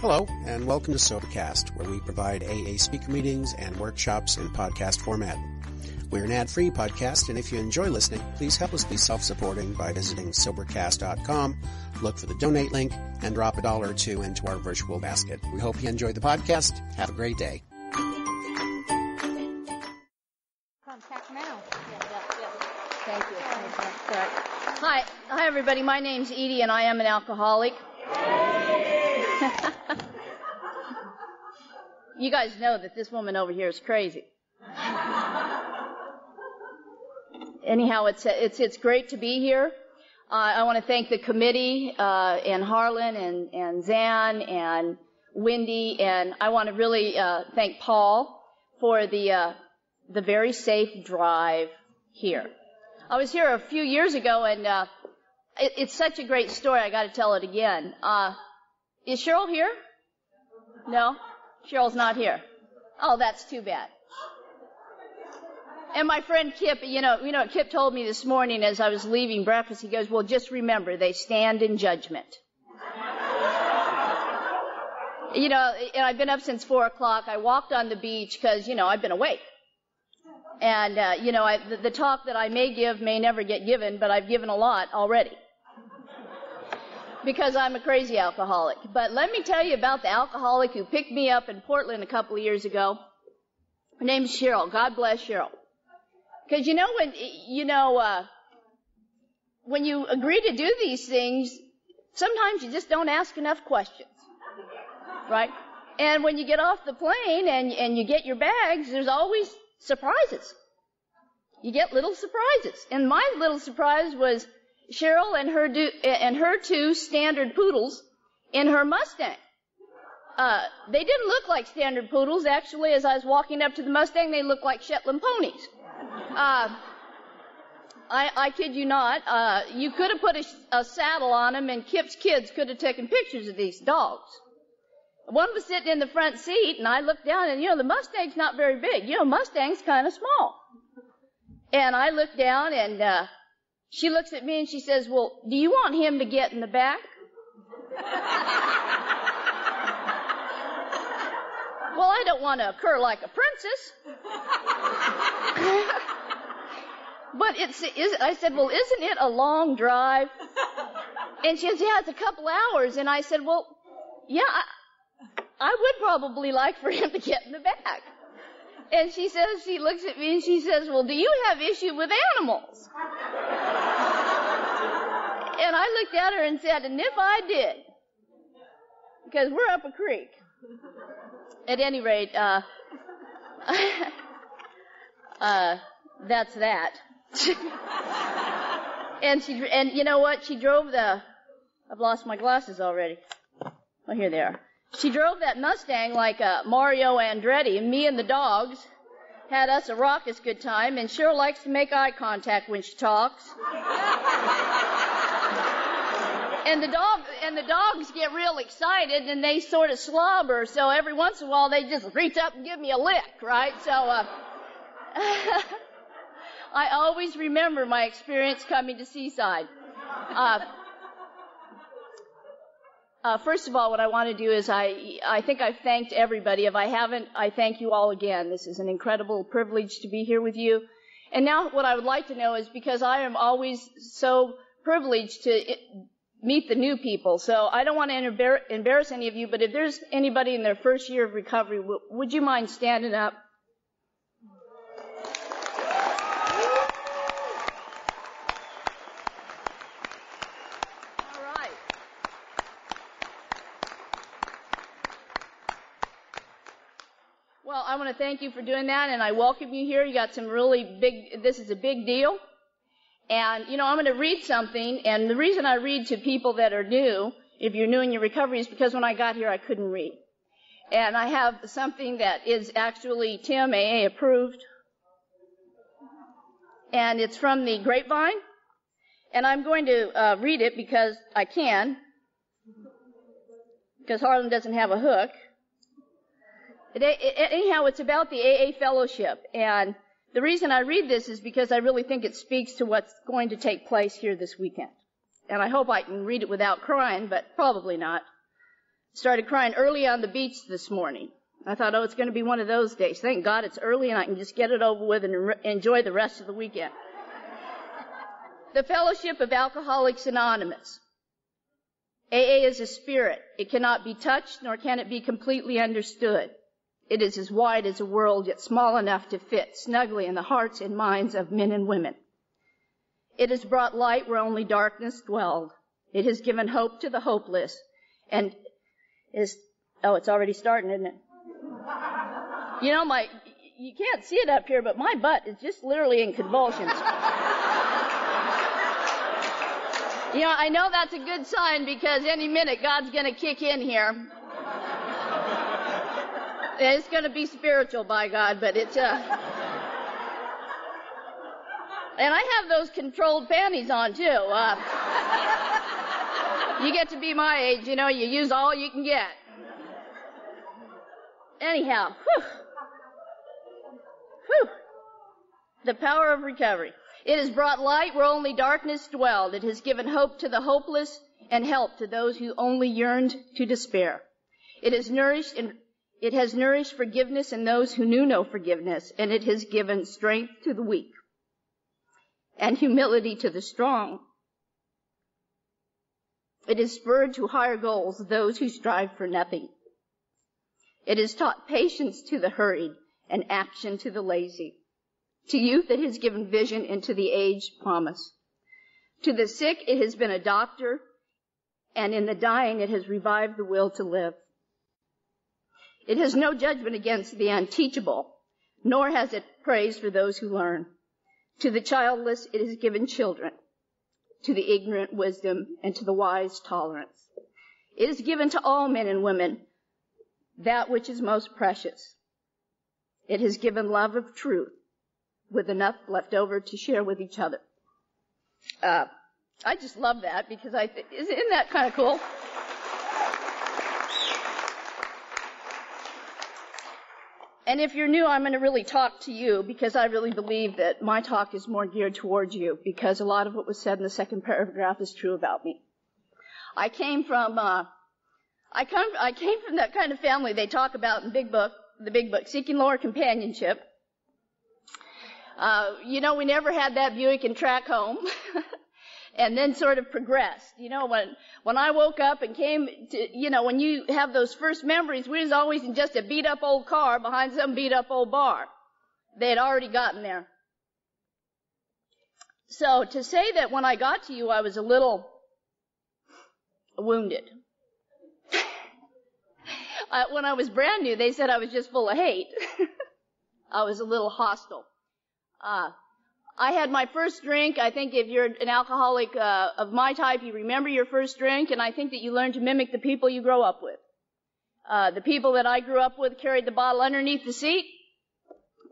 Hello, and welcome to Sobercast, where we provide AA speaker meetings and workshops in podcast format. We're an ad-free podcast, and if you enjoy listening, please help us be self-supporting by visiting Sobercast.com, look for the donate link, and drop $1 or $2 into our virtual basket. We hope you enjoy the podcast. Have a great day. Contact now. Thank you. Hi, everybody. My name's Edie, and I am an alcoholic. You guys know that this woman over here is crazy. Anyhow, it's great to be here. I want to thank the committee and Harlan and Zan and Wendy, and I want to really thank Paul for the very safe drive here. I was here a few years ago, and it's such a great story. I got to tell it again. Is Cheryl here? No? Cheryl's not here. Oh, that's too bad. And my friend Kip, you know what Kip told me this morning as I was leaving breakfast? He goes, well, just remember, they stand in judgment. And I've been up since 4 o'clock. I walked on the beach because, I've been awake. And, the talk that I may give may never get given, but I've given a lot already. Because I'm a crazy alcoholic. But let me tell you about the alcoholic who picked me up in Portland a couple of years ago. Her name's Cheryl. God bless Cheryl. Because when you agree to do these things, sometimes you just don't ask enough questions, right? And when you get off the plane and you get your bags, there's always surprises. You get little surprises. And my little surprise was Cheryl and her two standard poodles in her Mustang. They didn't look like standard poodles. Actually, as I was walking up to the Mustang, they looked like Shetland ponies. I kid you not. You could have put a saddle on them, and Kip's kids could have taken pictures of these dogs. One was sitting in the front seat, and I looked down, and the Mustang's not very big. Mustang's kind of small. And I looked down, and she looks at me and she says, well, do you want him to get in the back? Well, I don't want to occur like a princess. But I said, well, isn't it a long drive? And she says, yeah, it's a couple hours. And I said, well, yeah, I would probably like for him to get in the back. And she looks at me and she says, well, do you have issue with animals? And I looked at her and said, and if I did, because we're up a creek. At any rate, that's that. And you know what? She drove I've lost my glasses already. Oh, here they are. She drove that Mustang like Mario Andretti, and me and the dogs had us a raucous good time, and Cheryl likes to make eye contact when she talks. And the dogs get real excited, and they sort of slobber, so every once in a while they just reach up and give me a lick, right? So I always remember my experience coming to Seaside. First of all, what I want to do is I think I've thanked everybody. If I haven't, I thank you all again. This is an incredible privilege to be here with you. And now what I would like to know is, because I am always so privileged to meet the new people, so I don't want to embarrass any of you, but if there's anybody in their first year of recovery, would you mind standing up? I want to thank you for doing that, and I welcome you here. You got some really big, this is a big deal. And, I'm going to read something, and the reason I read to people that are new, if you're new in your recovery, is because when I got here, I couldn't read. And I have something that is actually TMAA approved, and it's from the Grapevine, and I'm going to read it because I can, because Harlan doesn't have a hook. Anyhow, it's about the AA fellowship, and the reason I read this is because I really think it speaks to what's going to take place here this weekend. And I hope I can read it without crying, but probably not. Started crying early on the beach this morning. I thought, oh, it's going to be one of those days. Thank God it's early and I can just get it over with and enjoy the rest of the weekend. The Fellowship of Alcoholics Anonymous. AA is a spirit. It cannot be touched, nor can it be completely understood. It is as wide as a world, yet small enough to fit snugly in the hearts and minds of men and women. It has brought light where only darkness dwelled. It has given hope to the hopeless. And is, oh, it's already starting, isn't it? You know, you can't see it up here, but my butt is just literally in convulsions. You know, I know that's a good sign because any minute God's going to kick in here. It's going to be spiritual, by God, but it's... And I have those controlled panties on, too. You get to be my age, you know, you use all you can get. Anyhow, whew. Whew. The power of recovery. It has brought light where only darkness dwelled. It has given hope to the hopeless and help to those who only yearned to despair. It has nourished forgiveness in those who knew no forgiveness, and it has given strength to the weak and humility to the strong. It has spurred to higher goals those who strive for nothing. It has taught patience to the hurried and action to the lazy. To youth, it has given vision, and to the aged, promise. To the sick, it has been a doctor, and in the dying, it has revived the will to live. It has no judgment against the unteachable, nor has it praise for those who learn. To the childless, it has given children. To the ignorant, wisdom, and to the wise, tolerance. It has given to all men and women that which is most precious. It has given love of truth, with enough left over to share with each other. I just love that because isn't that kind of cool? And if you're new, I'm going to really talk to you because I really believe that my talk is more geared towards you because a lot of what was said in the second paragraph is true about me. I came from that kind of family they talk about in the Big Book, seeking lower companionship. You know, we never had that Buick and track home and then sort of progressed. You know, when I woke up and came to, you know, when you have those first memories, we was always in just a beat up old car behind some beat up old bar. They had already gotten there. So to say that when I got to you, I was a little wounded. When I was brand new, they said I was just full of hate. I was a little hostile. I had my first drink. I think if you're an alcoholic of my type, you remember your first drink, and I think that you learn to mimic the people you grow up with. The people that I grew up with carried the bottle underneath the seat.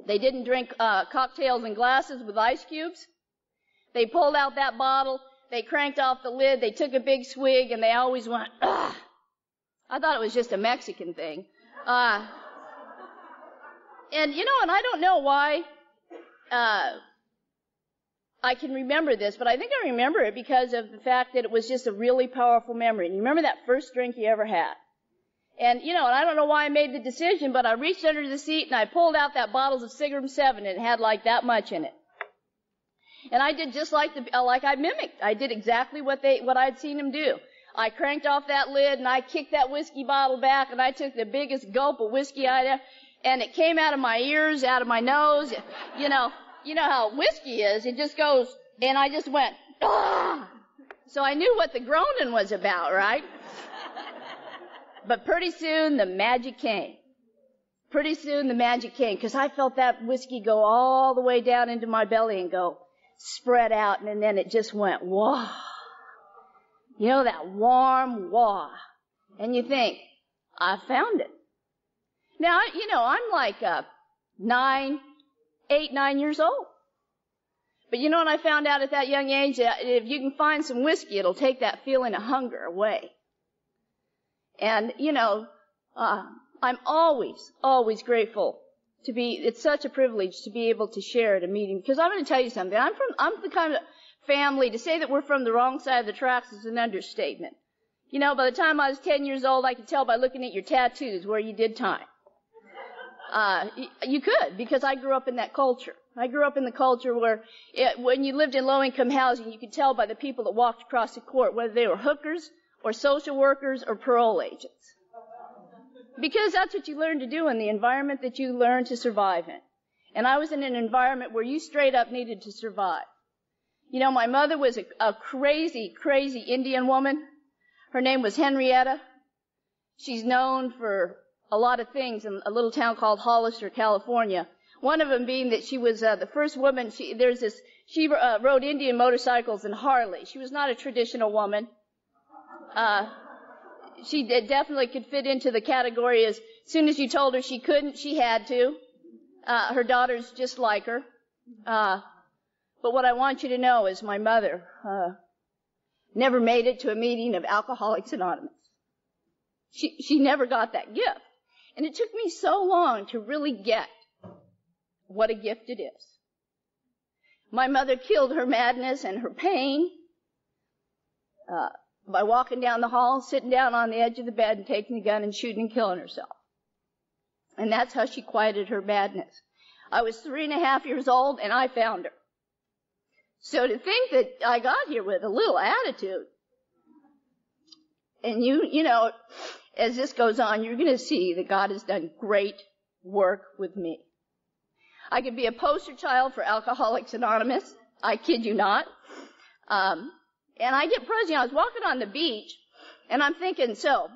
They didn't drink cocktails in glasses with ice cubes. They pulled out that bottle, they cranked off the lid, they took a big swig, and they always went, ugh. I thought it was just a Mexican thing. And you know, and I don't know why... I can remember this, but I think I remember it because of the fact that it was just a really powerful memory. And you remember that first drink you ever had. And, you know, and I don't know why I made the decision, but I reached under the seat and I pulled out that bottles of Sigram 7 and it had like that much in it. And I did just like I mimicked. I did exactly what I'd seen them do. I cranked off that lid and I kicked that whiskey bottle back and I took the biggest gulp of whiskey I'd ever... And it came out of my ears, out of my nose. You know how whiskey is. It just goes, and I just went, ah! So I knew what the groaning was about, right? But pretty soon the magic came. Pretty soon the magic came, because I felt that whiskey go all the way down into my belly and go spread out, and then it just went, wah. You know, that warm wah. And you think, I found it. Now, you know, I'm like 9 years old. But you know what I found out at that young age? That if you can find some whiskey, it'll take that feeling of hunger away. And, you know, I'm always grateful to be, it's such a privilege to be able to share at a meeting. Because I'm going to tell you something. I'm the kind of family, to say that we're from the wrong side of the tracks is an understatement. You know, by the time I was 10 years old, I could tell by looking at your tattoos where you did time. You could, because I grew up in that culture. I grew up in the culture where when you lived in low-income housing, you could tell by the people that walked across the court whether they were hookers or social workers or parole agents. Because that's what you learn to do in the environment that you learn to survive in. And I was in an environment where you straight up needed to survive. You know, my mother was a crazy, crazy Indian woman. Her name was Henrietta. She's known for a lot of things in a little town called Hollister, California. One of them being that she was the first woman. She rode Indian motorcycles in Harley. She was not a traditional woman. She definitely could fit into the category as soon as you told her she couldn't, she had to. Her daughter's just like her. But what I want you to know is my mother never made it to a meeting of Alcoholics Anonymous. She never got that gift. And it took me so long to really get what a gift it is. My mother killed her madness and her pain by walking down the hall, sitting down on the edge of the bed and taking the gun and shooting and killing herself. And that's how she quieted her madness. I was 3.5 years old and I found her. So to think that I got here with a little attitude, and you know, as this goes on, you're going to see that God has done great work with me. I could be a poster child for Alcoholics Anonymous. I kid you not. And I get present. I was walking on the beach, and I'm thinking, so,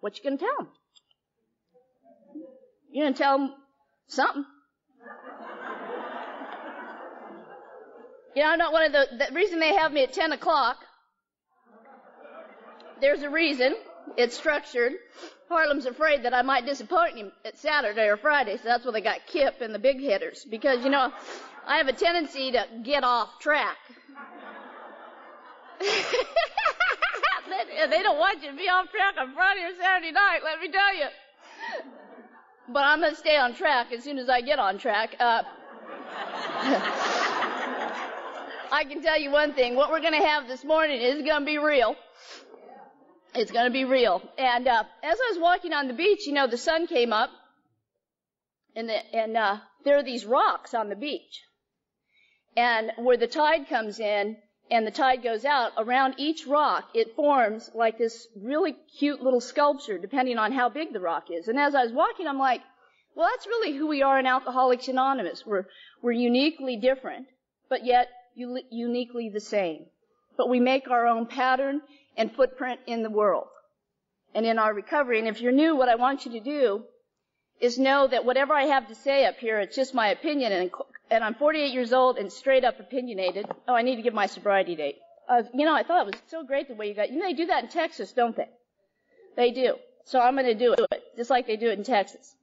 what you going to tell them? You're going to tell them something. You know, I'm not one of the reason they have me at 10 o'clock. There's a reason. It's structured. Harlem's afraid that I might disappoint him at Saturday or Friday, so that's why they got Kip and the big hitters. Because, you know, I have a tendency to get off track. They don't want you to be off track on Friday or Saturday night, let me tell you. But I'm going to stay on track as soon as I get on track. I can tell you one thing. What we're going to have this morning is going to be real. It's going to be real. And as I was walking on the beach, you know, the sun came up, and there are these rocks on the beach. And where the tide comes in and the tide goes out, around each rock, it forms like this really cute little sculpture, depending on how big the rock is. And as I was walking, I'm like, well, that's really who we are in Alcoholics Anonymous. We're uniquely different, but yet uniquely the same. But we make our own pattern and footprint in the world and in our recovery. And if you're new, what I want you to do is know that whatever I have to say up here, it's just my opinion. And I'm 48 years old and straight up opinionated. Oh, I need to give my sobriety date. You know, I thought it was so great the way you got, you know, they do that in Texas, don't they? They do. So I'm going to do it, just like they do it in Texas.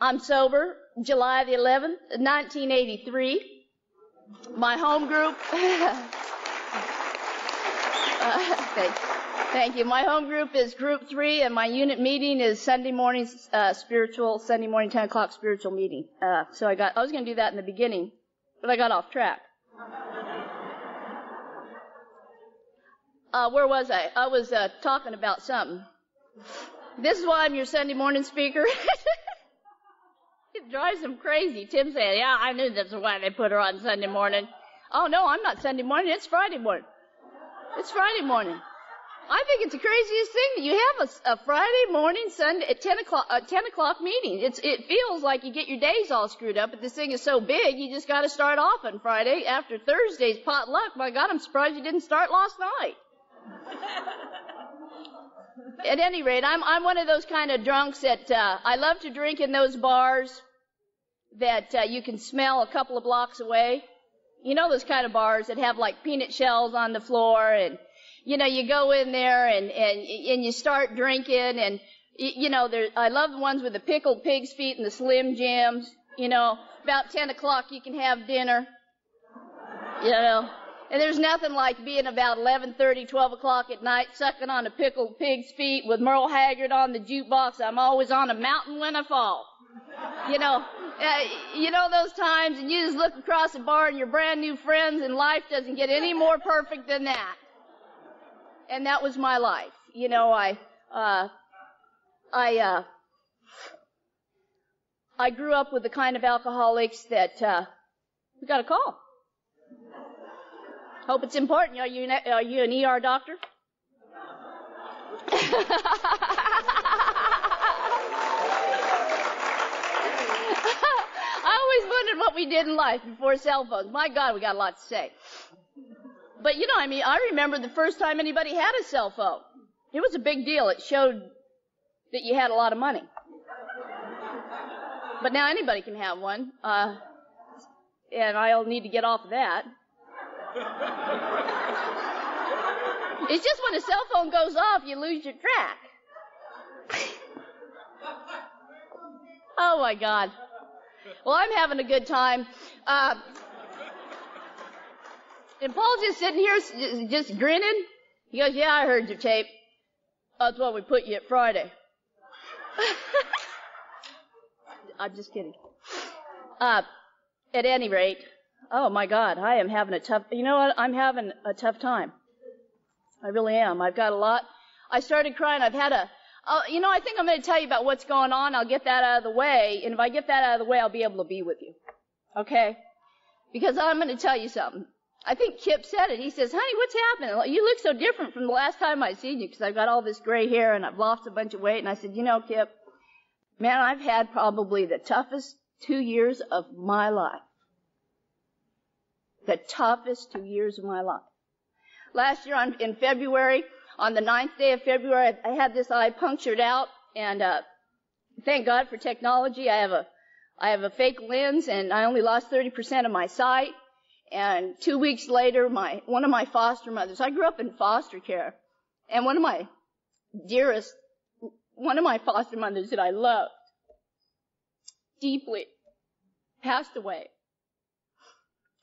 I'm sober, July the 11th, 1983. My home group, thank you. My home group is Group 3, and my unit meeting is Sunday morning, Sunday morning 10 o'clock spiritual meeting. So I was going to do that in the beginning, but I got off track. Where was I? I was talking about something. This is why I'm your Sunday morning speaker. It drives them crazy. Tim said, yeah, I knew that's why they put her on Sunday morning. Oh, no, I'm not Sunday morning. It's Friday morning. It's Friday morning. I think it's the craziest thing that you have a Friday morning, Sunday, at 10 o'clock, a 10 o'clock meeting. It feels like you get your days all screwed up, but this thing is so big, you just got to start off on Friday after Thursday's potluck. My God, I'm surprised you didn't start last night. At any rate, I'm one of those kind of drunks that I love to drink in those bars that you can smell a couple of blocks away. You know those kind of bars that have like peanut shells on the floor, and you know you go in there and you start drinking, and you know there. I love the ones with the pickled pig's feet and the Slim Jims. You know, about 10 o'clock you can have dinner. You know. And there's nothing like being about 11:30, 12 o'clock at night, sucking on a pickled pig's feet with Merle Haggard on the jukebox. I'm always on a mountain when I fall. You know those times, and you just look across the bar and your brand new friends, and life doesn't get any more perfect than that. and that was my life. You know, I grew up with the kind of alcoholics that we got a call. Hope it's important. Are you an ER doctor? I always wondered what we did in life before cell phones. My God, we got a lot to say. But you know, I mean, I remember the first time anybody had a cell phone. It was a big deal. It showed that you had a lot of money. But now anybody can have one, and I'll need to get off of that. It's just when a cell phone goes off, you lose your track. Oh, my God. Well, I'm having a good time. And Paul's just sitting here just grinning. He goes, yeah, I heard your tape. That's why we put you at Friday. I'm just kidding. At any rate, oh, my God, I am having a tough, you know what? I'm having a tough time. I really am. I've got a lot. I started crying. I've had a, you know, I think I'm going to tell you about what's going on. I'll get that out of the way. And if I get that out of the way, I'll be able to be with you. Okay? Because I'm going to tell you something. I think Kip said it. He says, honey, what's happening? You look so different from the last time I seen you because I've got all this gray hair and I've lost a bunch of weight. And I said, you know, Kip, man, I've had probably the toughest 2 years of my life. The toughest 2 years of my life. Last year in February, on the 9th day of February, I had this eye punctured out, and thank God for technology. I have a fake lens, and I only lost 30% of my sight. And 2 weeks later, one of my foster mothers, I grew up in foster care, and one of my foster mothers that I loved deeply passed away.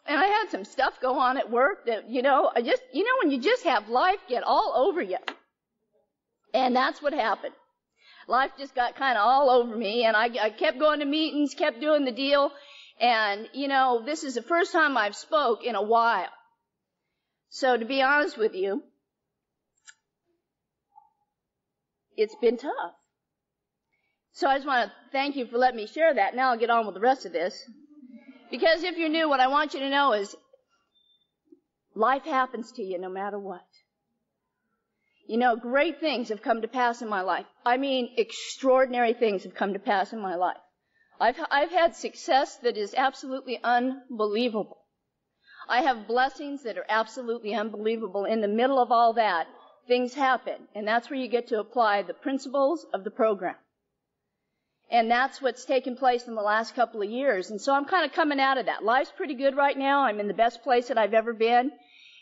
And I had some stuff go on at work that, you know, when you just have life get all over you. And that's what happened. Life just got kind of all over me, and I kept going to meetings, kept doing the deal, and, you know, this is the first time I've spoke in a while. So to be honest with you, it's been tough. So I just want to thank you for letting me share that. Now I'll get on with the rest of this. Because if you're new, what I want you to know is life happens to you no matter what. You know, great things have come to pass in my life. I mean, extraordinary things have come to pass in my life. I've had success that is absolutely unbelievable. I have blessings that are absolutely unbelievable. In the middle of all that, things happen, and that's where you get to apply the principles of the program. And that's what's taken place in the last couple of years. And so I'm kind of coming out of that. Life's pretty good right now. I'm in the best place that I've ever been.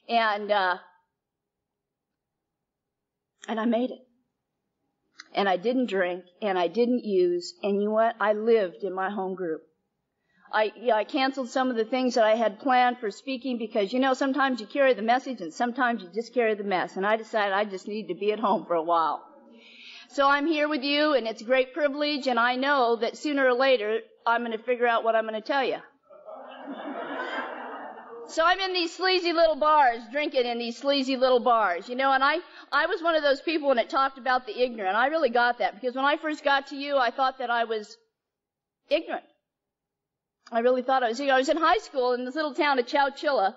And I made it. And I didn't drink. And I didn't use. And you know what? I lived in my home group. I canceled some of the things that I had planned for speaking because, you know, sometimes you carry the message and sometimes you just carry the mess. And I decided I just needed to be at home for a while. So I'm here with you, and it's a great privilege, and I know that sooner or later I'm going to figure out what I'm going to tell you. So I'm in these sleazy little bars, drinking in these sleazy little bars, you know, and I was one of those people when it talked about the ignorant. I really got that, because when I first got to you, I thought that I was ignorant. I really thought I was ignorant. I was in high school in this little town of Chowchilla.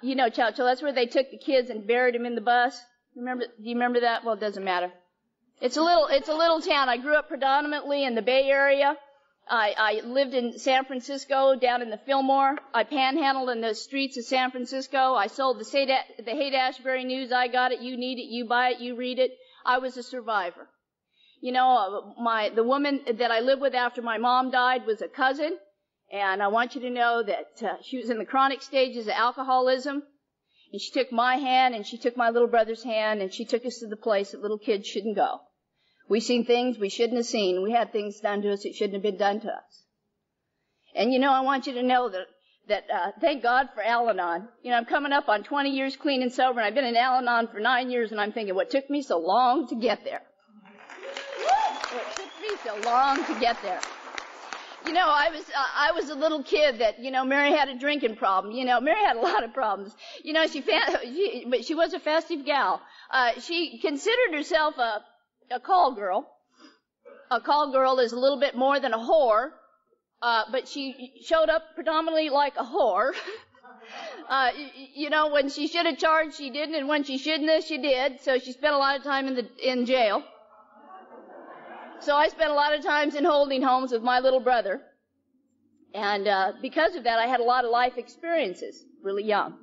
You know Chowchilla, that's where they took the kids and buried them in the bus. Remember? Do you remember that? Well, it doesn't matter. It's a little town. I grew up predominantly in the Bay Area. I lived in San Francisco, down in the Fillmore. I panhandled in the streets of San Francisco. I sold the Haight-Ashbury News. I got it. You need it. You buy it. You read it. I was a survivor. You know, the woman that I lived with after my mom died was a cousin, and I want you to know that she was in the chronic stages of alcoholism. And she took my hand, and she took my little brother's hand, and she took us to the place that little kids shouldn't go. We seen things we shouldn't have seen. We had things done to us that shouldn't have been done to us. And, you know, I want you to know that thank God for Al-Anon. You know, I'm coming up on 20 years clean and sober, and I've been in Al-Anon for 9 years, and I'm thinking, what took me so long to get there? What took me so long to get there? You know, I was a little kid that, you know, Mary had a drinking problem. You know, Mary had a lot of problems. You know, she was a festive gal. She considered herself a call girl. A call girl is a little bit more than a whore, but she showed up predominantly like a whore. You know, when she should have charged, she didn't, and when she shouldn't have, she did. So she spent a lot of time in jail. So I spent a lot of times in holding homes with my little brother. And because of that, I had a lot of life experiences, really young.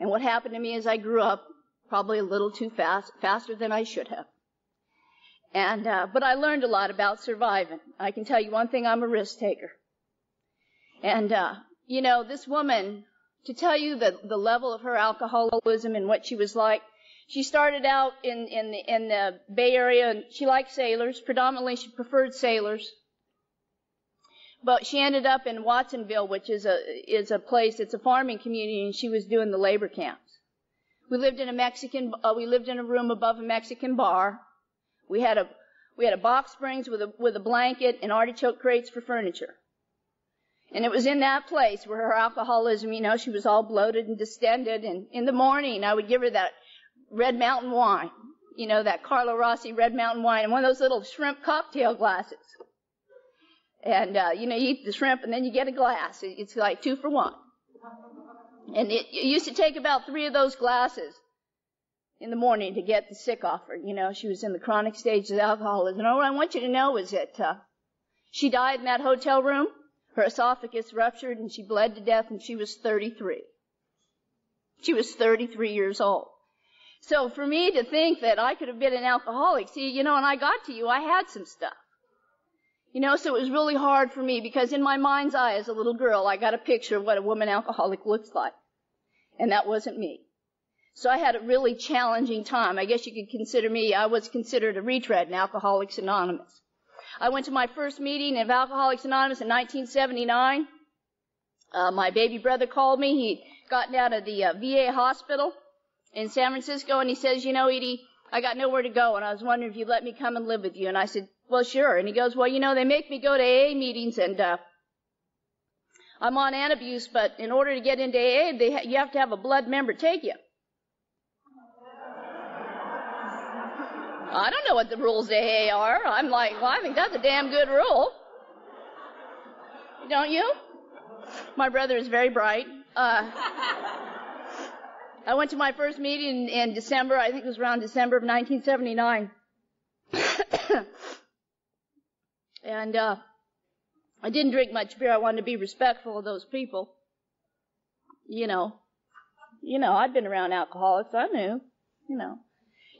And what happened to me is I grew up probably a little too fast, faster than I should have. And but I learned a lot about surviving. I can tell you one thing, I'm a risk taker. And you know, this woman, to tell you the level of her alcoholism and what she was like, she started out in the Bay Area, and she liked sailors. Predominantly, she preferred sailors. But she ended up in Watsonville, which is a place, it's a farming community, and she was doing the labor camps. We lived in a room above a Mexican bar. We had a box springs with a blanket and artichoke crates for furniture. And it was in that place where her alcoholism, you know, she was all bloated and distended. And in the morning, I would give her that Red Mountain wine, you know, that Carlo Rossi Red Mountain wine, and one of those little shrimp cocktail glasses. And, you know, you eat the shrimp and then you get a glass. It's like 2 for 1. And it used to take about 3 of those glasses in the morning to get the sick off her. You know, she was in the chronic stage of alcoholism. And what I want you to know is that she died in that hotel room. Her esophagus ruptured and she bled to death, and she was 33. She was 33 years old. So for me to think that I could have been an alcoholic, see, you know, when I got to you, I had some stuff. You know, so it was really hard for me because in my mind's eye as a little girl, I got a picture of what a woman alcoholic looks like. And that wasn't me. So I had a really challenging time. I guess you could consider me, I was considered a retread in Alcoholics Anonymous. I went to my first meeting of Alcoholics Anonymous in 1979. My baby brother called me. He'd gotten out of the VA hospital in San Francisco, and he says, you know, Edie, I got nowhere to go, and I was wondering if you'd let me come and live with you. And I said, well, sure. And he goes, well, you know, they make me go to AA meetings, and I'm on antabuse, but in order to get into AA, you have to have a blood member take you. I don't know what the rules of AA are. I'm like, well, I think that's a damn good rule. Don't you? My brother is very bright. I went to my first meeting in December, I think it was around December of 1979. And I didn't drink much beer. I wanted to be respectful of those people. You know, I'd been around alcoholics. I knew, you know.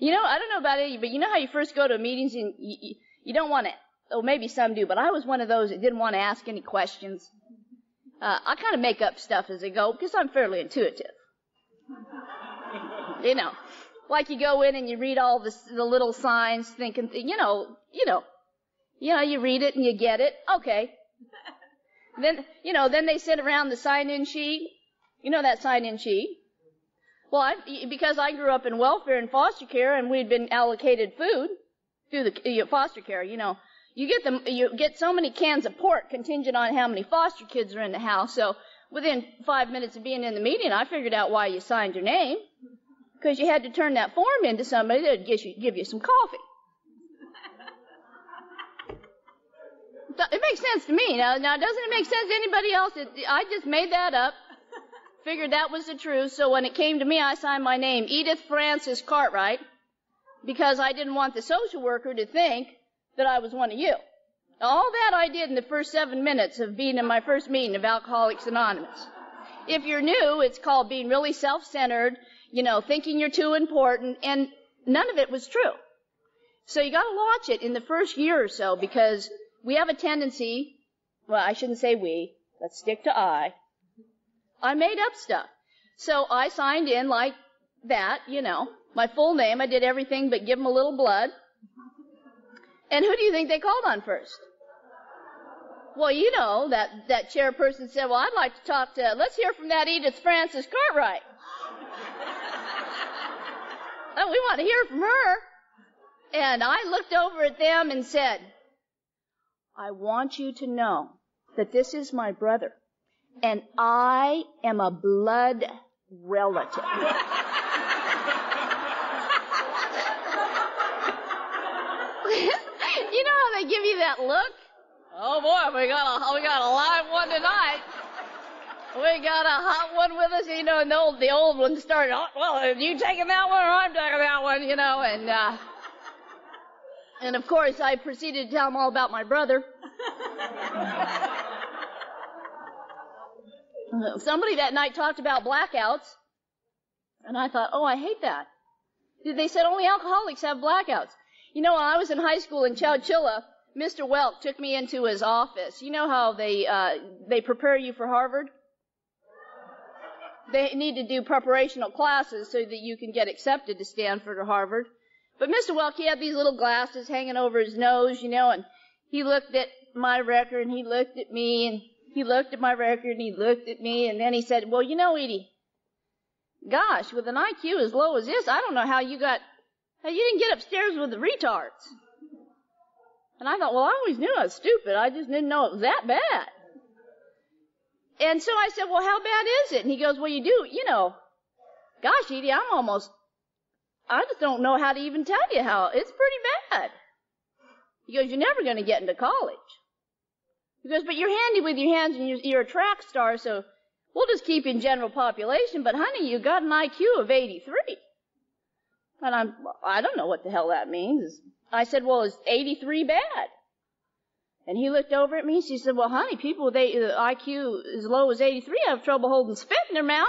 You know, I don't know about you, but you know how you first go to meetings and you don't want to, oh, maybe some do, but I was one of those that didn't want to ask any questions. I kind of make up stuff as I go because I'm fairly intuitive. You know, like you go in and you read all the little signs, thinking, you know, you read it and you get it. Okay. Then, you know, then they send around the sign-in sheet. You know that sign-in sheet. Well, because I grew up in welfare and foster care, and we'd been allocated food through the foster care. You know, you get so many cans of pork contingent on how many foster kids are in the house. So within 5 minutes of being in the meeting, I figured out why you signed your name, because you had to turn that form into somebody that would give you some coffee. It makes sense to me. Now, doesn't it make sense to anybody else? I just made that up, figured that was the truth, so when it came to me, I signed my name, Edith Frances Cartwright, because I didn't want the social worker to think that I was one of you. All that I did in the first 7 minutes of being in my first meeting of Alcoholics Anonymous. If you're new, it's called being really self-centered, you know, thinking you're too important, and none of it was true. So you got to watch it in the first year or so, because we have a tendency, well, I shouldn't say we, let's stick to I made up stuff. So I signed in like that, you know, my full name. I did everything but give them a little blood. And who do you think they called on first? Well, you know, that chairperson said, well, I'd like to talk to, let's hear from that Edith Frances Cartwright. And we want to hear from her. And I looked over at them and said, I want you to know that this is my brother, and I am a blood relative. You know how they give you that look? Oh boy, we got a live one tonight. We got a hot one with us. You know, and the old one started, oh, well, are you taking that one or I'm taking that one, you know, and of course I proceeded to tell them all about my brother. Somebody that night talked about blackouts, and I thought, oh, I hate that. They said only alcoholics have blackouts. You know, when I was in high school in Chowchilla, Mr. Welk took me into his office. You know how they prepare you for Harvard? They need to do preparational classes so that you can get accepted to Stanford or Harvard. But Mr. Welk, he had these little glasses hanging over his nose, you know, and he looked at my record, and he looked at me, and he looked at my record, and he looked at me, and then he said, well, you know, Edie, gosh, with an IQ as low as this, I don't know how you got... You didn't get upstairs with the retards. And I thought, well, I always knew I was stupid. I just didn't know it was that bad. And so I said, well, how bad is it? And he goes, well, you do, you know, gosh, Edie, I just don't know how to even tell you how. It's pretty bad. He goes, you're never going to get into college. He goes, but you're handy with your hands and you're a track star, so we'll just keep you in general population. But, honey, you got an IQ of 83. And I don't know what the hell that means. I said, well, is 83 bad? And he looked over at me. She said, well, honey, people with IQ as low as 83 have trouble holding spit in their mouth.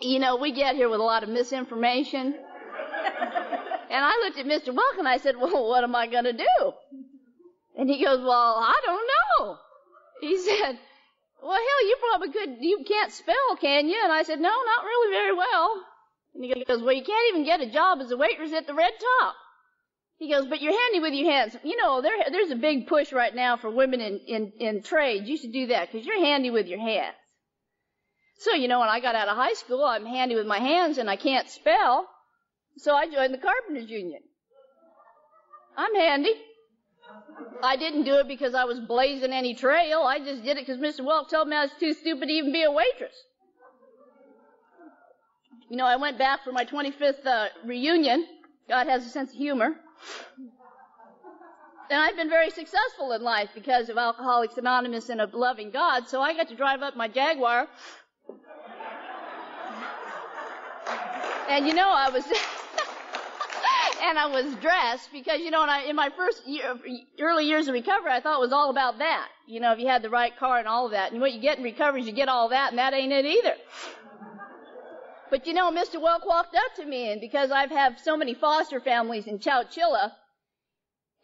You know, we get here with a lot of misinformation. And I looked at Mr. Welk and I said, well, what am I going to do? And he goes, well, I don't know. He said... Well, hell, you can't spell, can you? And I said, no, not really very well. And he goes, well, you can't even get a job as a waitress at the Red Top. He goes, but you're handy with your hands. You know, there's a big push right now for women in trades. You should do that because you're handy with your hands. So, you know, when I got out of high school, I'm handy with my hands and I can't spell. So I joined the Carpenters Union. I'm handy. I didn't do it because I was blazing any trail. I just did it because Mr. Welk told me I was too stupid to even be a waitress. You know, I went back for my 25th reunion. God has a sense of humor. And I've been very successful in life because of Alcoholics Anonymous and of loving God, so I got to drive up my Jaguar. And, you know, I was... And I was dressed because, you know, in my first early years of recovery, I thought it was all about that. You know, if you had the right car and all of that. And what you get in recovery is you get all that, and that ain't it either. But, you know, Mr. Welk walked up to me, and because I've had so many foster families in Chowchilla,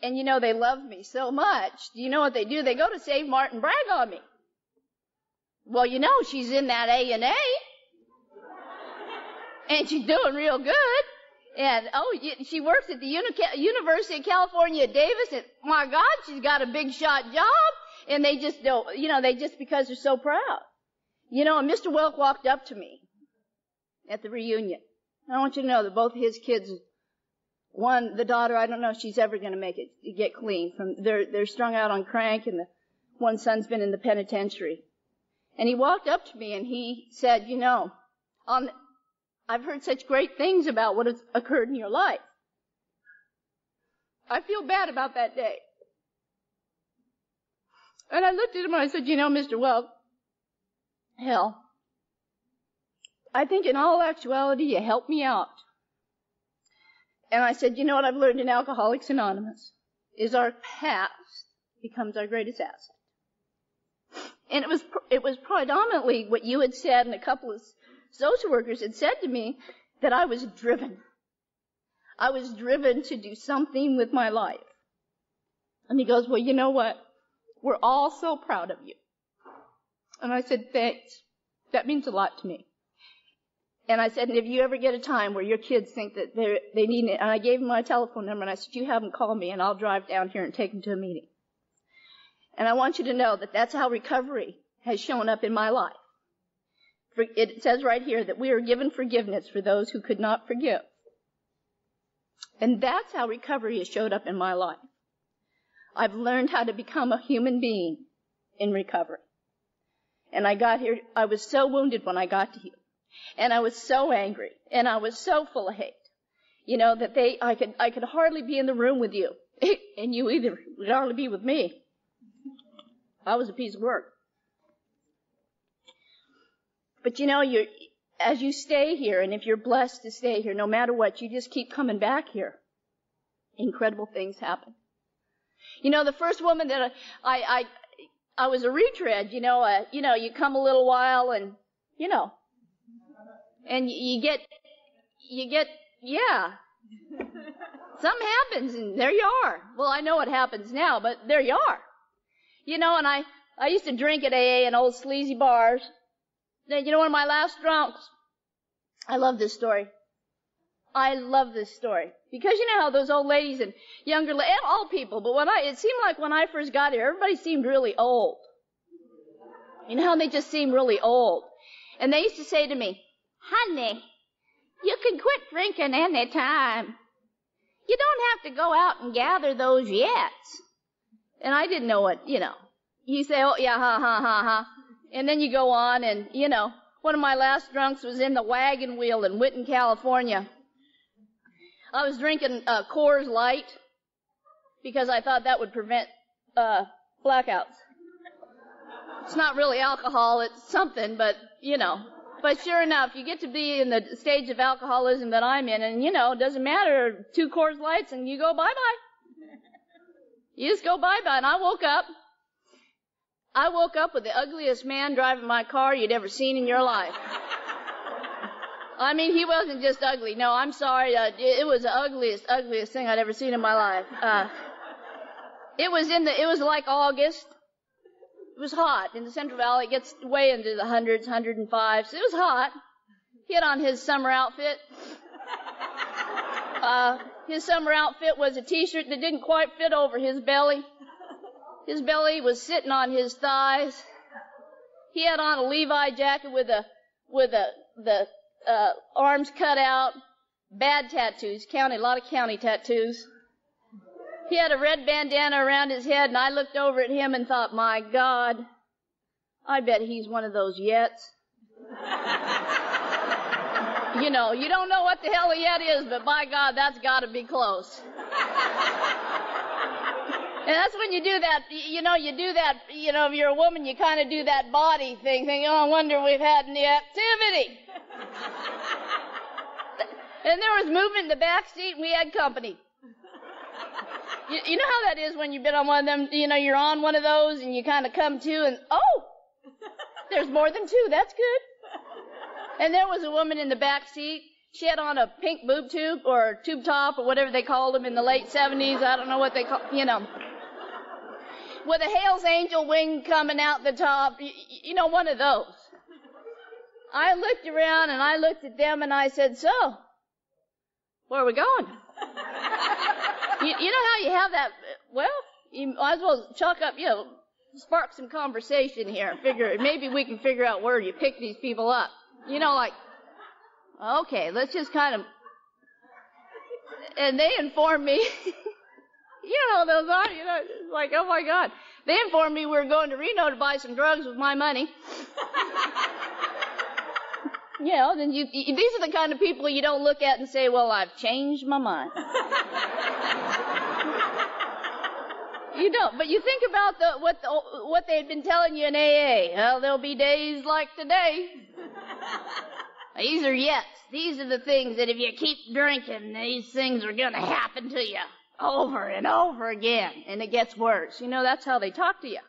and, you know, they love me so much, do you know what they do? They go to Save Mart and brag on me. Well, you know, she's in that A&A, and she's doing real good. And, oh, she works at the University of California, Davis, and, my God, she's got a big shot job. And they just don't, you know, because they're so proud. You know, and Mr. Welk walked up to me at the reunion. And I want you to know that both his kids, one, the daughter, I don't know if she's ever going to make it, get clean. They're strung out on crank, and the one son's been in the penitentiary. And he walked up to me, and he said, you know, I've heard such great things about what has occurred in your life. I feel bad about that day. And I looked at him and I said, you know, Mr. Welk, hell, I think in all actuality you helped me out. And I said, you know what I've learned in Alcoholics Anonymous is our past becomes our greatest asset. And it was predominantly what you had said in a couple of social workers had said to me that I was driven. I was driven to do something with my life. And he goes, well, you know what? We're all so proud of you. And I said, thanks. That means a lot to me. And I said, and if you ever get a time where your kids think that they need it, and I gave him my telephone number, and I said, you have them call me, and I'll drive down here and take them to a meeting. And I want you to know that that's how recovery has shown up in my life. It says right here that we are given forgiveness for those who could not forgive. And that's how recovery has showed up in my life. I've learned how to become a human being in recovery. And I got here, I was so wounded when I got to here. And I was so angry. And I was so full of hate. You know, that I could hardly be in the room with you. And you either would hardly be with me. I was a piece of work. But you know, as you stay here, and if you're blessed to stay here, no matter what, you just keep coming back here. Incredible things happen. You know, the first woman that I was a retread, you come a little while and, and you get, something happens and there you are. Well, I know what happens now, but there you are. You know, and I used to drink at AA in old sleazy bars. Then, one of my last drunks, I love this story. Because you know how those old ladies and younger, and all people, but it seemed like when I first got here, everybody seemed really old. You know how they just seemed really old. And they used to say to me, honey, you can quit drinking any time. You don't have to go out and gather those yets. And I didn't know what, You say, oh, yeah, ha. And then you go on and, one of my last drunks was in the wagon wheel in Whitten, California. I was drinking Coors Light because I thought that would prevent blackouts. It's not really alcohol, it's something, but, But sure enough, you get to be in the stage of alcoholism that I'm in, and, it doesn't matter, 2 Coors Lights, and you go bye-bye. You just go bye-bye, and I woke up with the ugliest man driving my car you'd ever seen in your life. I mean, he wasn't just ugly. No, I'm sorry. It was the ugliest thing I'd ever seen in my life. It was like August. It was hot. In the Central Valley, it gets way into the hundreds, 105. So it was hot. He had on his summer outfit. His summer outfit was a T-shirt that didn't quite fit over his belly. His belly was sitting on his thighs. He had on a Levi jacket with the arms cut out, bad tattoos, a lot of county tattoos. He had a red bandana around his head, and I looked over at him and thought, my God, I bet he's one of those yets. You don't know what the hell a yet is, but by God, that's got to be close. And that's when you do that, if you're a woman, you kind of do that body thing, thinking, oh, I wonder if we've had any activity. And there was movement in the back seat, and we had company. You know how that is when you've been on one of them, you're on one of those, and you kind of come to, and, oh, there's more than 2, that's good. And there was a woman in the back seat. She had on a pink boob tube, or tube top, or whatever they called them in the late 70s, I don't know what they call, With a Hell's Angel wing coming out the top, one of those. I looked around and I looked at them and I said, so, where are we going? You know how you have that, well, you might as well chalk up, spark some conversation here and maybe we can figure out where you pick these people up. Okay, let's just kind of, and they informed me, those are, it's like, oh my God. They informed me we were going to Reno to buy some drugs with my money. Then these are the kind of people you don't look at and say, well, I've changed my mind. You don't, but you think about what they had been telling you in AA. Well, there'll be days like today. These are yets. These are the things that if you keep drinking, these things are going to happen to you over and over again. And it gets worse. That's how they talk to you.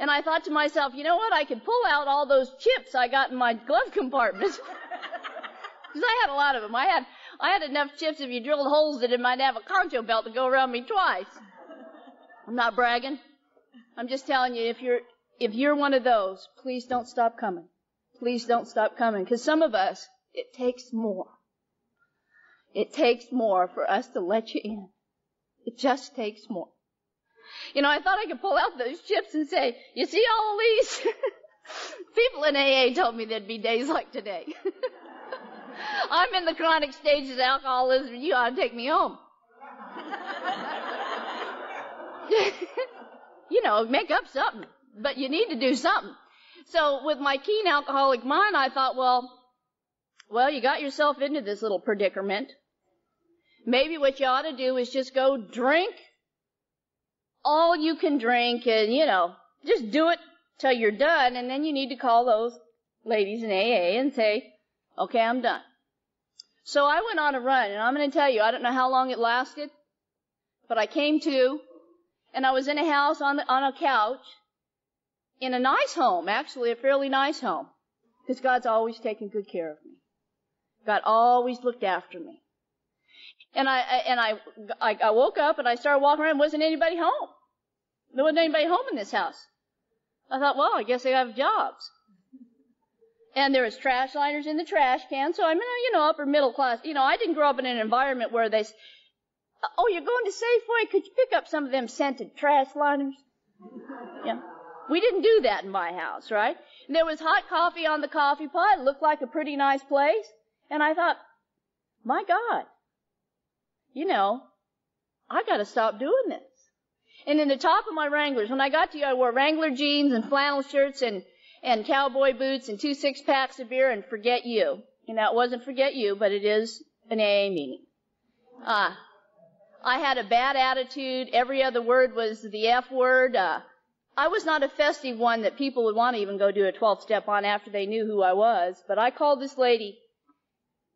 And I thought to myself, I could pull out all those chips I got in my glove compartment. Because I had a lot of them. I had enough chips if you drilled holes that it might have a concho belt to go around me twice. I'm not bragging. I'm just telling you, if you're one of those, please don't stop coming. Please don't stop coming, because some of us, it takes more. It takes more for us to let you in. It just takes more. I thought I could pull out those chips and say, you see all these? People in AA told me there'd be days like today. I'm in the chronic stage of alcoholism. You ought to take me home. You know, make up something. But you need to do something. So with my keen alcoholic mind, I thought, well, you got yourself into this little predicament. Maybe what you ought to do is just go drink all you can drink and, you know, just do it till you're done. And then you need to call those ladies in AA and say, okay, I'm done. So I went on a run, and I'm going to tell you, I don't know how long it lasted, but I came to, and I was in a house on a couch in a nice home, actually a fairly nice home, because God's always taken good care of me. God always looked after me. And I woke up, and I started walking around. Wasn't anybody home. There wasn't anybody home in this house. I thought, well, I guess they have jobs. And there was trash liners in the trash can, so I'm in a, you know, upper middle class. You know, I didn't grow up in an environment where they, oh, you're going to Safeway? Could you pick up some of them scented trash liners? Yeah. We didn't do that in my house, right? And there was hot coffee on the coffee pot. It looked like a pretty nice place. And I thought, my God, you know, I got to stop doing this. And in the top of my Wranglers, when I got to you, I wore Wrangler jeans and flannel shirts and cowboy boots and 2 six-packs of beer and forget you. You know, it wasn't forget you, but it is an AA meeting. I had a bad attitude. Every other word was the F word. I was not a festive one that people would want to even go do a 12th step on after they knew who I was. But I called this lady.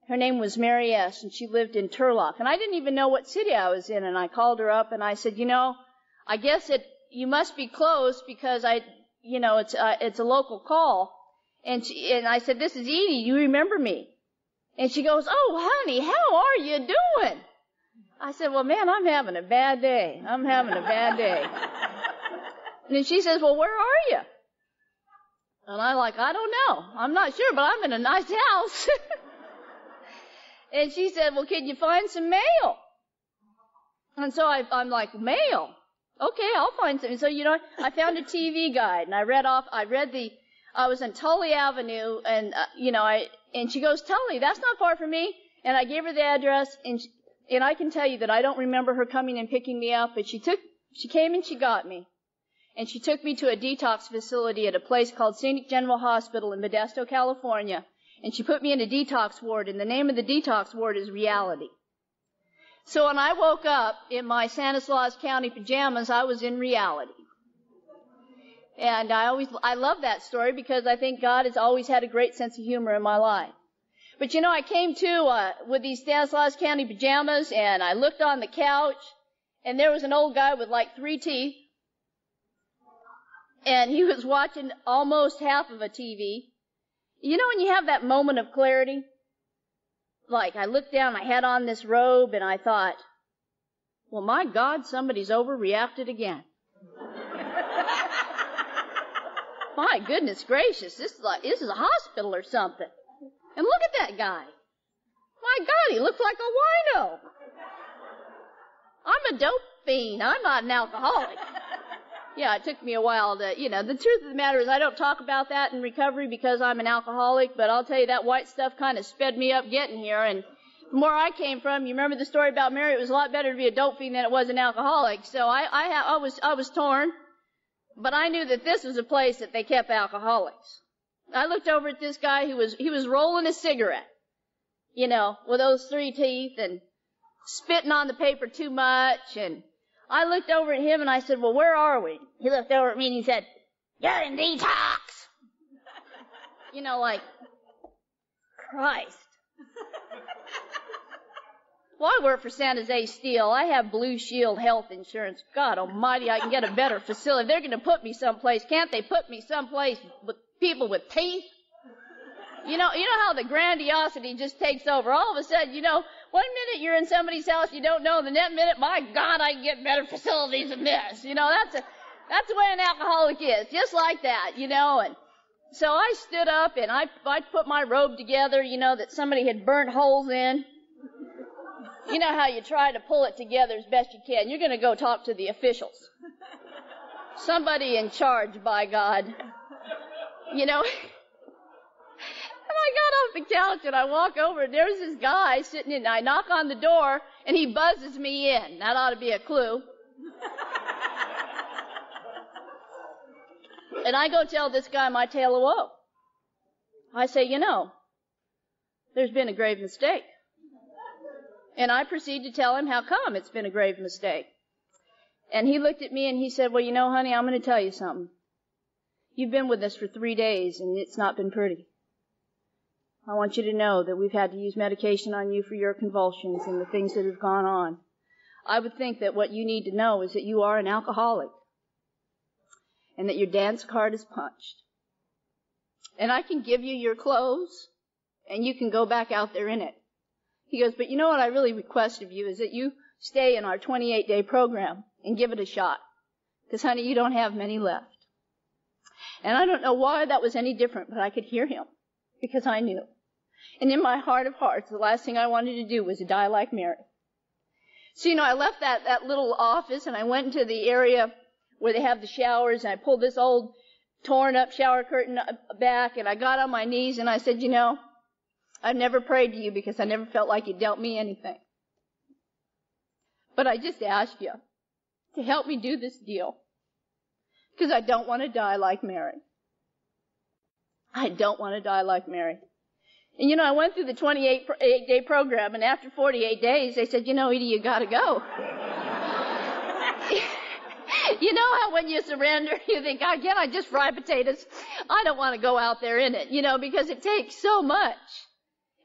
Her name was Mary S., and she lived in Turlock. And I didn't even know what city I was in, and I called her up, and I said, you know, I guess you must be close because you know, it's a local call. And I said, this is Edie. You remember me? And she goes, oh, honey, how are you doing? I said, well, man, I'm having a bad day. I'm having a bad day. And then she says, well, where are you? And I'm like, I don't know. I'm not sure, but I'm in a nice house. And she said, well, can you find some mail? And so I'm like, mail? Okay, I'll find something. So, you know, I found a TV guide, and I was on Tully Avenue, and, you know, and she goes, Tully, that's not far from me. And I gave her the address, and I can tell you that I don't remember her coming and picking me up, but she came and she got me. And she took me to a detox facility at a place called Scenic General Hospital in Modesto, California. And she put me in a detox ward, and the name of the detox ward is Reality. So when I woke up in my Stanislaus County pajamas, I was in reality. And I love that story because I think God has always had a great sense of humor in my life. But you know, I came to with these Stanislaus County pajamas, and I looked on the couch, and there was an old guy with like 3 teeth, and he was watching almost half of a TV. You know when you have that moment of clarity? Like, I looked down, I had on this robe, and I thought, well, my God, somebody's overreacted again. My goodness gracious, this is a hospital or something. And look at that guy. My God, he looks like a wino. I'm a dope fiend. I'm not an alcoholic. Yeah, it took me a while to, you know, the truth of the matter is I don't talk about that in recovery because I'm an alcoholic, but I'll tell you that white stuff kind of sped me up getting here, and from where I came from, you remember the story about Mary, it was a lot better to be a dope fiend than it was an alcoholic, so I was torn, but I knew that this was a place that they kept alcoholics. I looked over at this guy he was rolling a cigarette, you know, with those 3 teeth and spitting on the paper too much, and I looked over at him and I said, well, where are we? He looked over at me and he said, you're in detox. You know, like, Christ. Well, I work for San Jose Steel. I have Blue Shield health insurance. God almighty, I can get a better facility. They're going to put me someplace. Can't they put me someplace with people with teeth? You know how the grandiosity just takes over. All of a sudden, you know, one minute you're in somebody's house you don't know, the next minute, my God, I can get better facilities than this. You know, that's the way an alcoholic is, just like that, you know. And so I stood up and I put my robe together, you know, that somebody had burnt holes in. You know how you try to pull it together as best you can. You're going to go talk to the officials. Somebody in charge, by God. You know. I I got off the couch and I walk over, and there's this guy sitting in. I knock on the door, and he buzzes me in. That ought to be a clue. And I go tell this guy my tale of woe. I say, you know, there's been a grave mistake. And I proceed to tell him how come it's been a grave mistake. And he looked at me and he said, well, you know, honey, I'm going to tell you something. You've been with us for 3 days, and it's not been pretty. I want you to know that we've had to use medication on you for your convulsions and the things that have gone on. I would think that what you need to know is that you are an alcoholic and that your dance card is punched. And I can give you your clothes, and you can go back out there in it. He goes, but you know what I really request of you is that you stay in our 28-day program and give it a shot. Because, honey, you don't have many left. And I don't know why that was any different, but I could hear him because I knew. And in my heart of hearts, the last thing I wanted to do was to die like Mary. So, you know, I left that little office, and I went into the area where they have the showers, and I pulled this old torn-up shower curtain back, and I got on my knees, and I said, you know, I've never prayed to you because I never felt like you dealt me anything. But I just asked you to help me do this deal because I don't want to die like Mary. I don't want to die like Mary. And, you know, I went through the 28-day program, and after 48 days, they said, you know, Edie, you got to go. You know how when you surrender, you think, oh, again, I just fry potatoes. I don't want to go out there in it, you know, because it takes so much.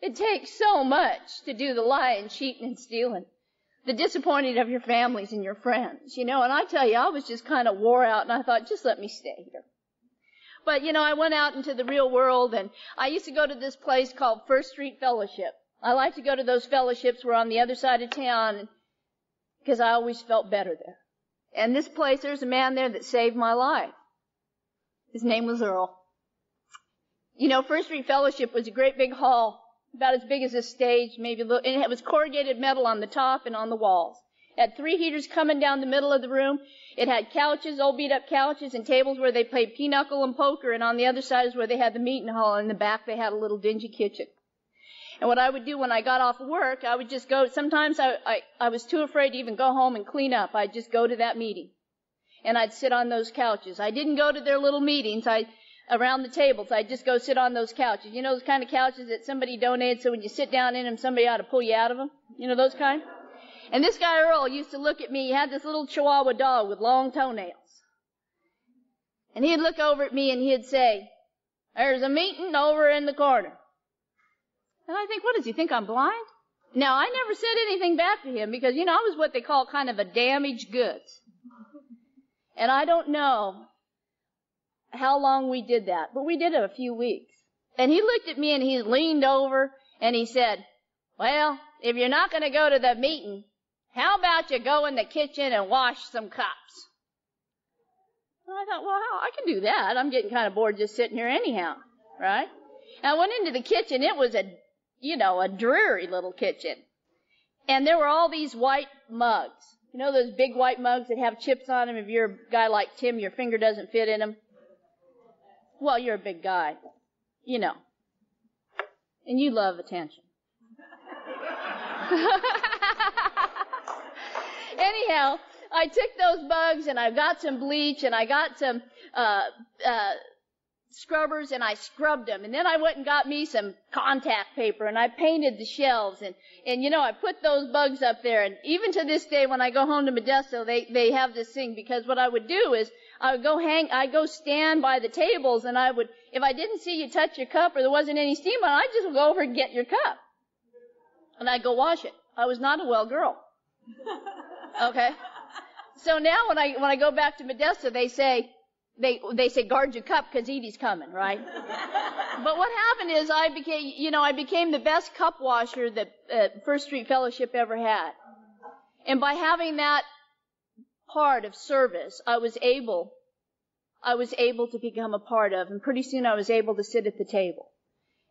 It takes so much to do the lying, cheating, and stealing, the disappointing of your families and your friends, you know. And I tell you, I was just kind of wore out, and I thought, just let me stay here. But, you know, I went out into the real world, and I used to go to this place called First Street Fellowship. I like to go to those fellowships where on the other side of town because I always felt better there. And this place, there's a man there that saved my life. His name was Earl. You know, First Street Fellowship was a great big hall, about as big as this stage, maybe a little, and it was corrugated metal on the top and on the walls. It had 3 heaters coming down the middle of the room. It had couches, old beat-up couches, and tables where they played pinochle and poker, and on the other side is where they had the meeting hall, and in the back they had a little dingy kitchen. And what I would do when I got off work, I would just go. Sometimes I was too afraid to even go home and clean up. I'd just go to that meeting, and I'd sit on those couches. I didn't go to their little meetings around the tables. I'd just go sit on those couches. You know those kind of couches that somebody donated, so when you sit down in them, somebody ought to pull you out of them? You know those kind? And this guy Earl used to look at me. He had this little Chihuahua dog with long toenails. And he'd look over at me, and he'd say, there's a meeting over in the corner. And I think, what does he think, I'm blind? Now, I never said anything back to him because, you know, I was what they call kind of a damaged goods. And I don't know how long we did that, but we did it a few weeks. And he looked at me, and he leaned over, and he said, well, if you're not going to go to the meeting, how about you go in the kitchen and wash some cups? And I thought, well, I can do that. I'm getting kind of bored just sitting here anyhow, right? And I went into the kitchen. It was a dreary little kitchen. And there were all these white mugs. You know those big white mugs that have chips on them? If you're a guy like Tim, your finger doesn't fit in them. Well, you're a big guy, you know. And you love attention. Anyhow, I took those mugs, and I got some bleach, and I got some scrubbers, and I scrubbed them. And then I went and got me some contact paper, and I painted the shelves, and you know, I put those bugs up there. And even to this day, when I go home to Modesto, they have this thing, because what I would do is I'd go stand by the tables, and I would, if I didn't see you touch your cup or there wasn't any steam on, I'd just go over and get your cup. And I'd go wash it. I was not a well girl. Okay? So now when I go back to Modesto, they say, They say, guard your cup because Edie's coming, right? But what happened is I became the best cup washer that First Street Fellowship ever had. And by having that part of service, I was able to become a part of. And pretty soon I was able to sit at the table.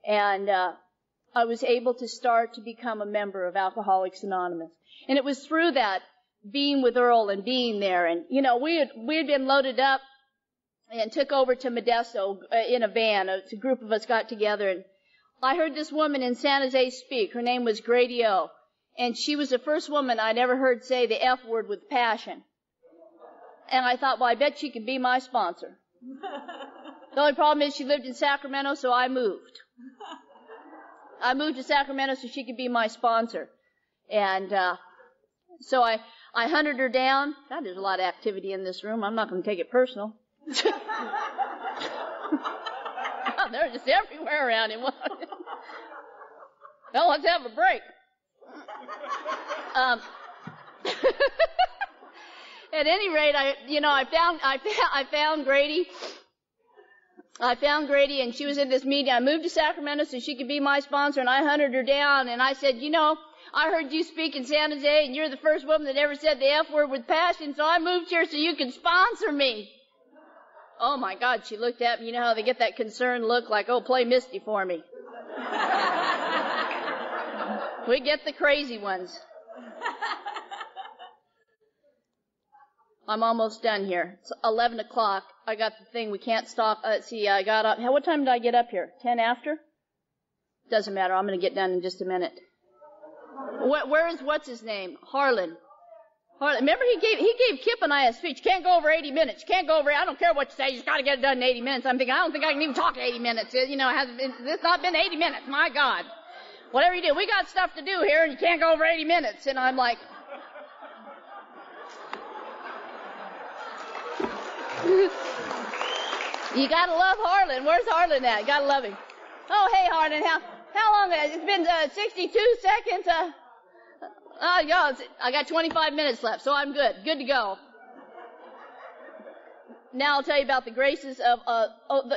And I was able to start to become a member of Alcoholics Anonymous. And it was through that, being with Earl and being there. And, you know, we had been loaded up and took over to Modesto in a van. A group of us got together, and I heard this woman in San Jose speak. Her name was Grady O, and she was the first woman I'd ever heard say the F word with passion. And I thought, well, I bet she could be my sponsor. The only problem is she lived in Sacramento, so I moved. I moved to Sacramento so she could be my sponsor. And so I hunted her down. God, there's a lot of activity in this room. I'm not going to take it personal. God, they're just everywhere around him. No, let's have a break. At any rate, I found Grady. I found Grady, and she was in this meeting. I moved to Sacramento so she could be my sponsor, and I hunted her down, and I said, you know, I heard you speak in San Jose, and you're the first woman that ever said the F word with passion, so I moved here so you could sponsor me. Oh, my God, she looked at me. You know how they get that concerned look like, oh, play Misty for me. We get the crazy ones. I'm almost done here. It's 11 o'clock. I got the thing. We can't stop. I got up. What time did I get up here? 10 after? Doesn't matter. I'm going to get done in just a minute. Where is what's his name? Harlan. Harlan. Remember he gave Kip and I a speech. Can't go over 80 minutes. Can't go over. I don't care what you say. You just got to get it done in 80 minutes. I'm thinking I don't think I can even talk 80 minutes. You know, it's not been 80 minutes. My God. Whatever you do, we got stuff to do here, and you can't go over 80 minutes. And I'm like. You gotta love Harlan. Where's Harlan at? You gotta love him. Oh, hey, Harlan. How long has it been? 62 seconds. Y'all, I got 25 minutes left, so I'm good. Good to go. Now I'll tell you about the graces of.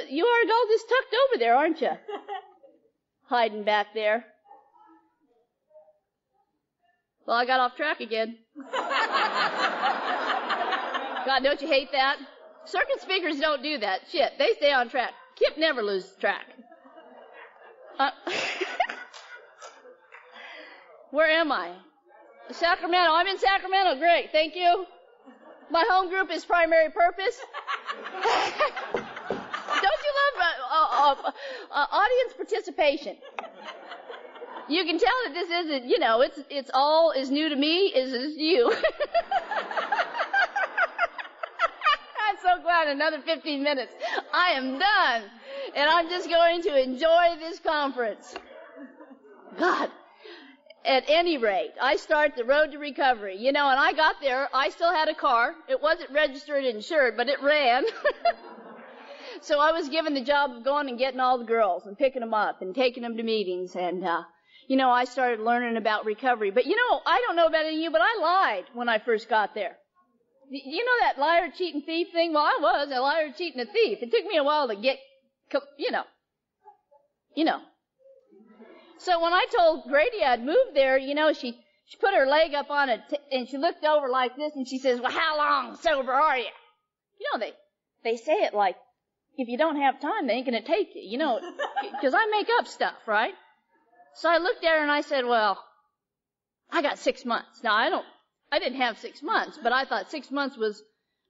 You are all just tucked over there, aren't you? Hiding back there. Well, I got off track again. God, don't you hate that? Circuit speakers don't do that. Shit, they stay on track. Kip never loses track. Where am I? Sacramento. I'm in Sacramento. Great, thank you. My home group is primary purpose. Don't you love audience participation? You can tell that this isn't, you know, it's all is new to me, is you. I'm so glad another 15 minutes. I am done. And I'm just going to enjoy this conference. God. At any rate, I start the road to recovery. You know, and I got there. I still had a car. It wasn't registered and insured, but it ran. So I was given the job of going and getting all the girls and picking them up and taking them to meetings. And, you know, I started learning about recovery. But, you know, I don't know about any of you, but I lied when I first got there. You know that liar, cheat, and thief thing? Well, I was a liar, cheat, and a thief. It took me a while to get, you know. So when I told Grady I'd moved there, you know, she put her leg up on it, and she looked over like this, and she says, well, how long sober are you? You know, they say it like, if you don't have time, they ain't going to take you, you know, because I make up stuff, right? So I looked at her, and I said, well, I got 6 months. Now, I didn't have 6 months, but I thought 6 months was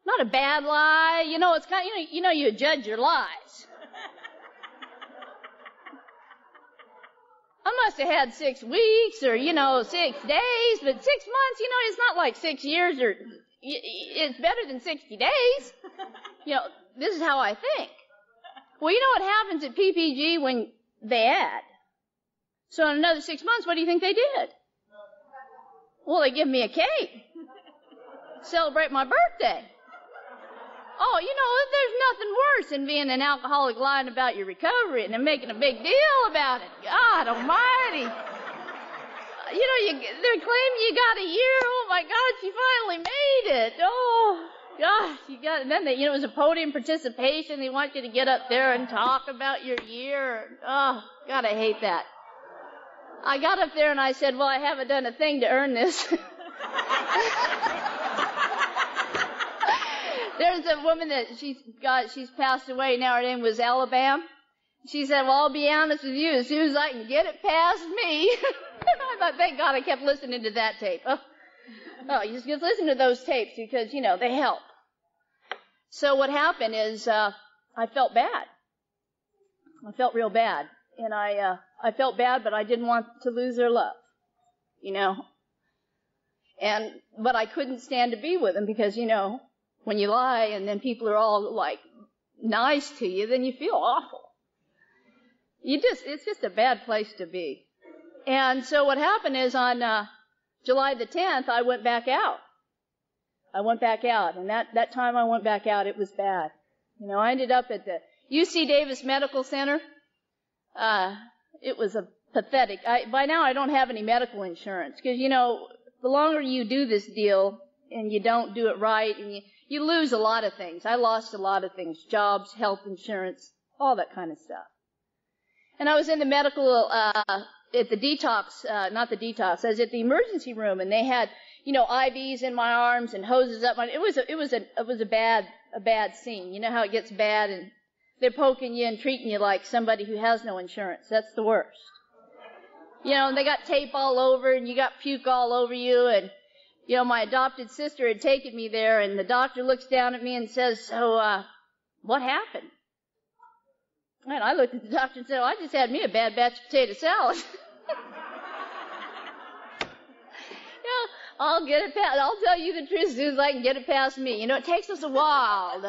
not a bad lie. You know, it's kind of, you know, you judge your lies. I must have had 6 weeks or, you know, 6 days, but 6 months, you know, it's not like 6 years or it's better than 60 days. You know, this is how I think. Well, you know what happens at PPG when they add? So in another 6 months, what do you think they did? Well, they give me a cake. Celebrate my birthday. Oh, you know, there's nothing worse than being an alcoholic lying about your recovery and then making a big deal about it. God almighty. You know, they're claiming you got a year. Oh, my God, she finally made it. Oh, gosh, you got it. Then they, you know, it was a podium participation. They want you to get up there and talk about your year. Oh, God, I hate that. I got up there and I said, well, I haven't done a thing to earn this. There's a woman that she's passed away now. Her name was Alabama. She said, well, I'll be honest with you. As soon as I can get it past me. I thought, thank God I kept listening to that tape. Oh, you just listen to those tapes because, you know, they help. So what happened is I felt bad. I felt real bad. and I felt bad, but I didn't want to lose their love, you know. But I couldn't stand to be with them because, you know, when you lie and then people are all like nice to you, then you feel awful. It's just a bad place to be. And so what happened is on July the 10th, I went back out. And that time I went back out, it was bad. You know, I ended up at the UC Davis Medical Center. It was a pathetic. By now I don't have any medical insurance because, you know, the longer you do this deal and you don't do it right, and you lose a lot of things. I lost a lot of things, jobs, health insurance, all that kind of stuff. And I was in the medical, at the detox, not the detox, I was at the emergency room, and they had, you know, IVs in my arms and hoses up my, it was a bad scene. You know how it gets bad, and they're poking you and treating you like somebody who has no insurance. That's the worst. You know, and they got tape all over, and you got puke all over you, and, you know, my adopted sister had taken me there, and the doctor looks down at me and says, so, what happened? And I looked at the doctor and said, well, I just had me a bad batch of potato salad. You know, I'll tell you the truth as soon as I can get it past me. You know, it takes us a while.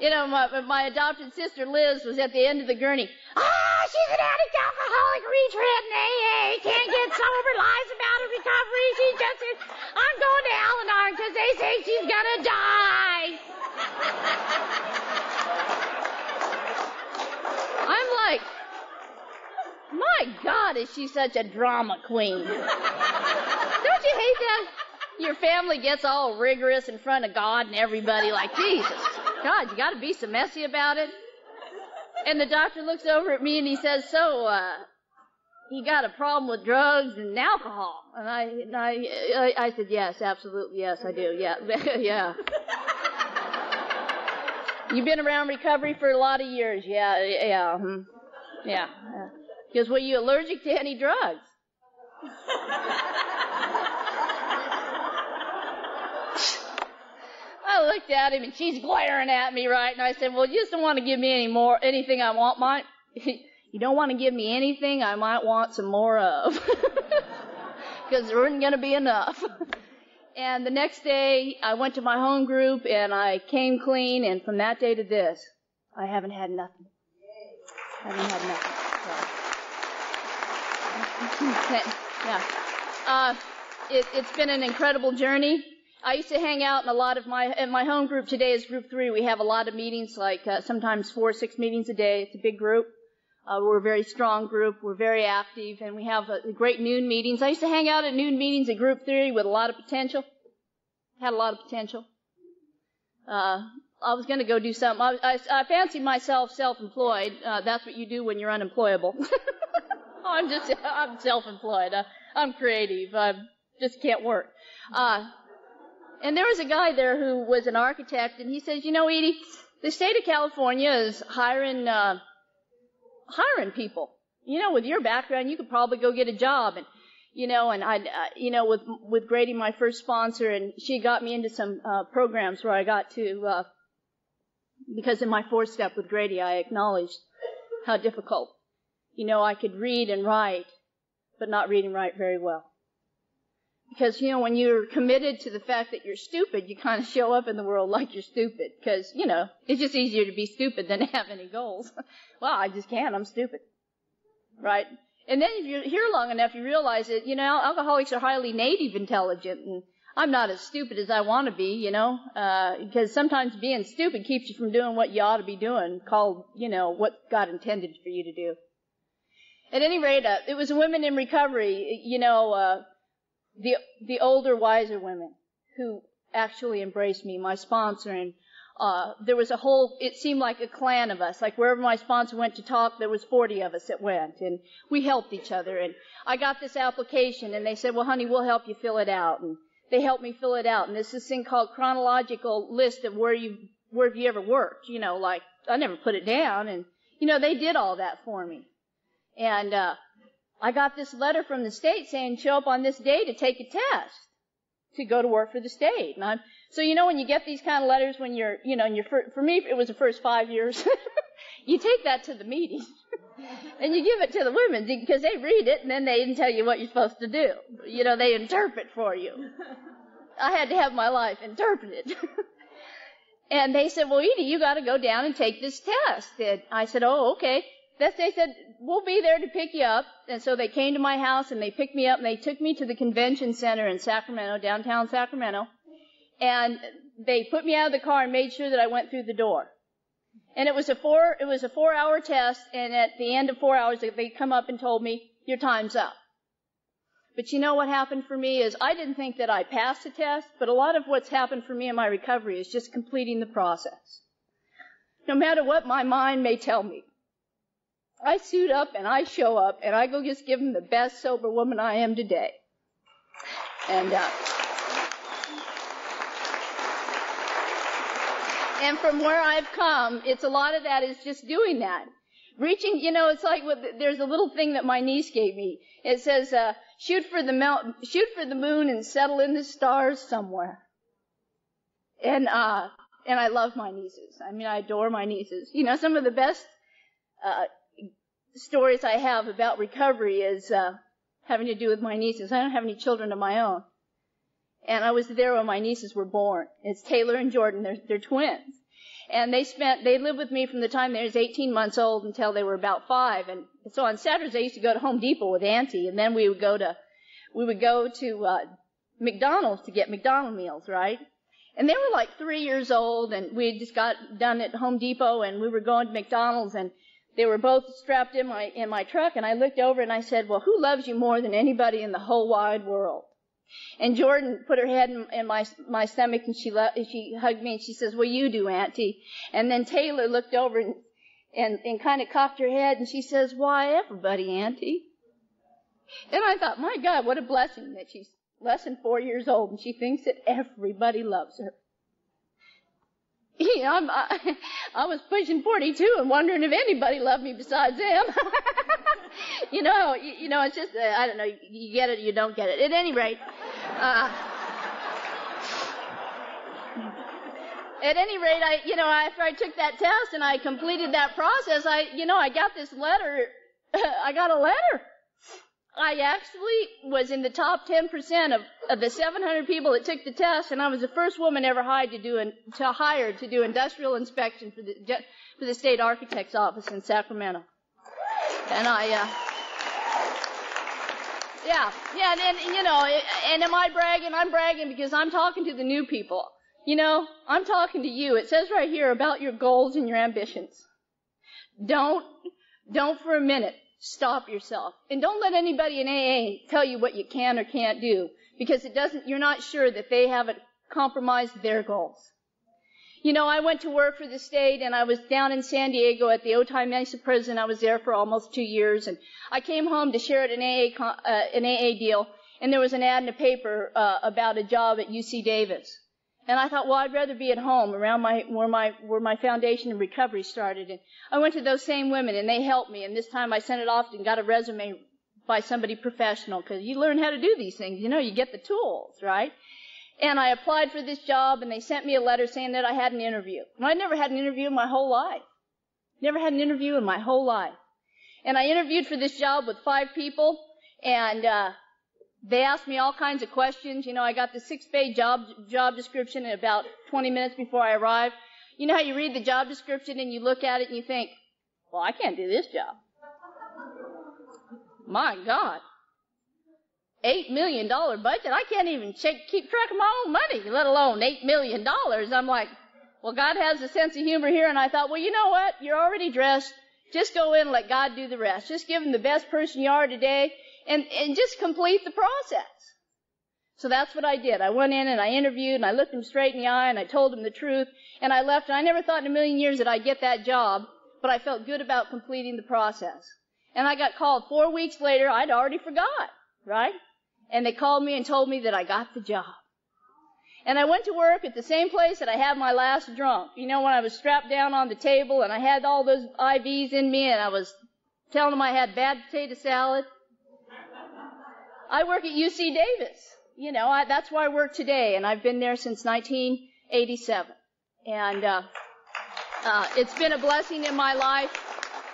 You know, my adopted sister, Liz, was at the end of the gurney. She's an addict, alcoholic, retread, and AA. Can't get sober, lies about her recovery. I'm going to Al-Anon because they say she's going to die. I'm like, my God, is she such a drama queen. Don't you hate that? Your family gets all rigorous in front of God and everybody like, Jesus, God, you got to be so messy about it. And the doctor looks over at me and he says, so, you got a problem with drugs and alcohol? And I said, yes, absolutely, yes, I do, yeah, yeah. You've been around recovery for a lot of years, yeah. Because were you allergic to any drugs? I looked at him, and she's glaring at me, right? And I said, well, you just don't want to give me anything I want, might. You don't want to give me anything I might want some more of. Because there isn't going to be enough. And the next day, I went to my home group, and I came clean. And from that day to this, I haven't had nothing. So. Yeah. It's been an incredible journey. I used to hang out in a lot of my home group. Today is Group 3. We have a lot of meetings, like sometimes 4 or 6 meetings a day. It's a big group. We're a very strong group. We're very active, and we have great noon meetings. I used to hang out at noon meetings at Group 3 with a lot of potential. Had a lot of potential. I was going to go do something. I fancied myself self-employed. That's what you do when you're unemployable. I'm self-employed. I'm creative. I just can't work. And there was a guy there who was an architect, and he says, you know, Edie, the state of California is hiring people. You know, with your background, you could probably go get a job. And, you know, and with Grady, my first sponsor, and she got me into some programs where I got to, because in my 4-step with Grady, I acknowledged how difficult. You know, I could read and write, but not read and write very well. Because, you know, when you're committed to the fact that you're stupid, you kind of show up in the world like you're stupid. Because, you know, it's just easier to be stupid than to have any goals. Well, I just can't. I'm stupid. Right? And then if you're here long enough, you realize that, you know, alcoholics are highly native intelligent. And I'm not as stupid as I want to be, you know. Because sometimes being stupid keeps you from doing what you ought to be doing. Called, you know, what God intended for you to do. At any rate, it was women in recovery, you know, the older, wiser women who actually embraced me, my sponsor, and there was a whole, it seemed like a clan of us. Like wherever my sponsor went to talk, there was 40 of us that went, and we helped each other. And I got this application, and they said, well, honey, we'll help you fill it out. And they helped me fill it out, and there's this thing called chronological list of where have you ever worked, you know, like I never put it down, and, you know, they did all that for me. And I got this letter from the state saying, show up on this day to take a test to go to work for the state. And I'm So, you know, when you get these kind of letters when you're, you know, in your first, for me, it was the first 5 years. You take that to the meeting and you give it to the women because they read it and then they didn't tell you what you're supposed to do. You know, they interpret for you. I had to have my life interpreted. And they said, well, Edie, you got to go down and take this test. And I said, oh, okay. They said, we'll be there to pick you up. And so they came to my house and they picked me up and they took me to the convention center in Sacramento, downtown Sacramento. And they put me out of the car and made sure that I went through the door. And it was a 4-hour test, and at the end of 4 hours, they come up and told me, your time's up. But you know what happened for me is I didn't think that I passed the test, but a lot of what's happened for me in my recovery is just completing the process. No matter what my mind may tell me, I suit up and I show up, and I go just give them the best sober woman I am today. And, and from where I've come, it's a lot of that is just doing that. Reaching, you know, it's like there's a little thing that my niece gave me. It says, shoot for the moon and settle in the stars somewhere. And I love my nieces. I mean, I adore my nieces. You know, some of the best stories I have about recovery is having to do with my nieces. I don't have any children of my own. And I was there when my nieces were born. It's Taylor and Jordan. They're twins. And they lived with me from the time they was 18 months old until they were about 5. And so on Saturdays, I used to go to Home Depot with Auntie, and then we would go to McDonald's to get McDonald's meals, right? And they were like 3 years old, and we had just got done at Home Depot, and we were going to McDonald's, and they were both strapped in my truck, and I looked over and I said, well, who loves you more than anybody in the whole wide world? And Jordan put her head in my stomach, and she hugged me, and she says, well, you do, Auntie. And then Taylor looked over and kind of cocked her head, and she says, why, everybody, Auntie. And I thought, my God, what a blessing that she's less than 4 years old, and she thinks that everybody loves her. You know, I was pushing 42 and wondering if anybody loved me besides them. You know, it's just, I don't know, you get it or you don't get it. At any rate, after I took that test and I completed that process, I got this letter. I got a letter. I actually was in the top 10% of the 700 people that took the test, and I was the first woman ever hired to do industrial inspection for the state architect's office in Sacramento. And and am I bragging? I'm bragging because I'm talking to the new people. You know, I'm talking to you. It says right here about your goals and your ambitions. Don't for a minute stop yourself. And don't let anybody in AA tell you what you can or can't do, because you're not sure that they haven't compromised their goals. You know, I went to work for the state, and I was down in San Diego at the Otay Mesa prison. I was there for almost 2 years, and I came home to share at an AA deal, and there was an ad in the paper about a job at UC Davis. And I thought, well, I'd rather be at home around where my foundation and recovery started. And I went to those same women, and they helped me, and this time I sent it off and got a resume by somebody professional, because you learn how to do these things. You know, you get the tools, right? And I applied for this job, and they sent me a letter saying that I had an interview. And I never had an interview in my whole life. Never had an interview in my whole life. And I interviewed for this job with 5 people, and they asked me all kinds of questions. You know, I got the 6-page job description in about 20 minutes before I arrived. You know how you read the job description, and you look at it, and you think, well, I can't do this job. My God. $8 million budget. I can't even keep track of my own money, let alone $8 million. I'm like, well, God has a sense of humor here. And I thought, well, you know what? You're already dressed. Just go in and let God do the rest. Just give him the best person you are today and just complete the process. So that's what I did. I went in and I interviewed and I looked him straight in the eye and I told him the truth and I left. And I never thought in a million years that I'd get that job, but I felt good about completing the process. And I got called 4 weeks later. I'd already forgot, right? And they called me and told me that I got the job. And I went to work at the same place that I had my last drunk. You know, when I was strapped down on the table and I had all those IVs in me and I was telling them I had bad potato salad. I work at UC Davis. you know, that's where I work today, and I've been there since 1987. And it's been a blessing in my life.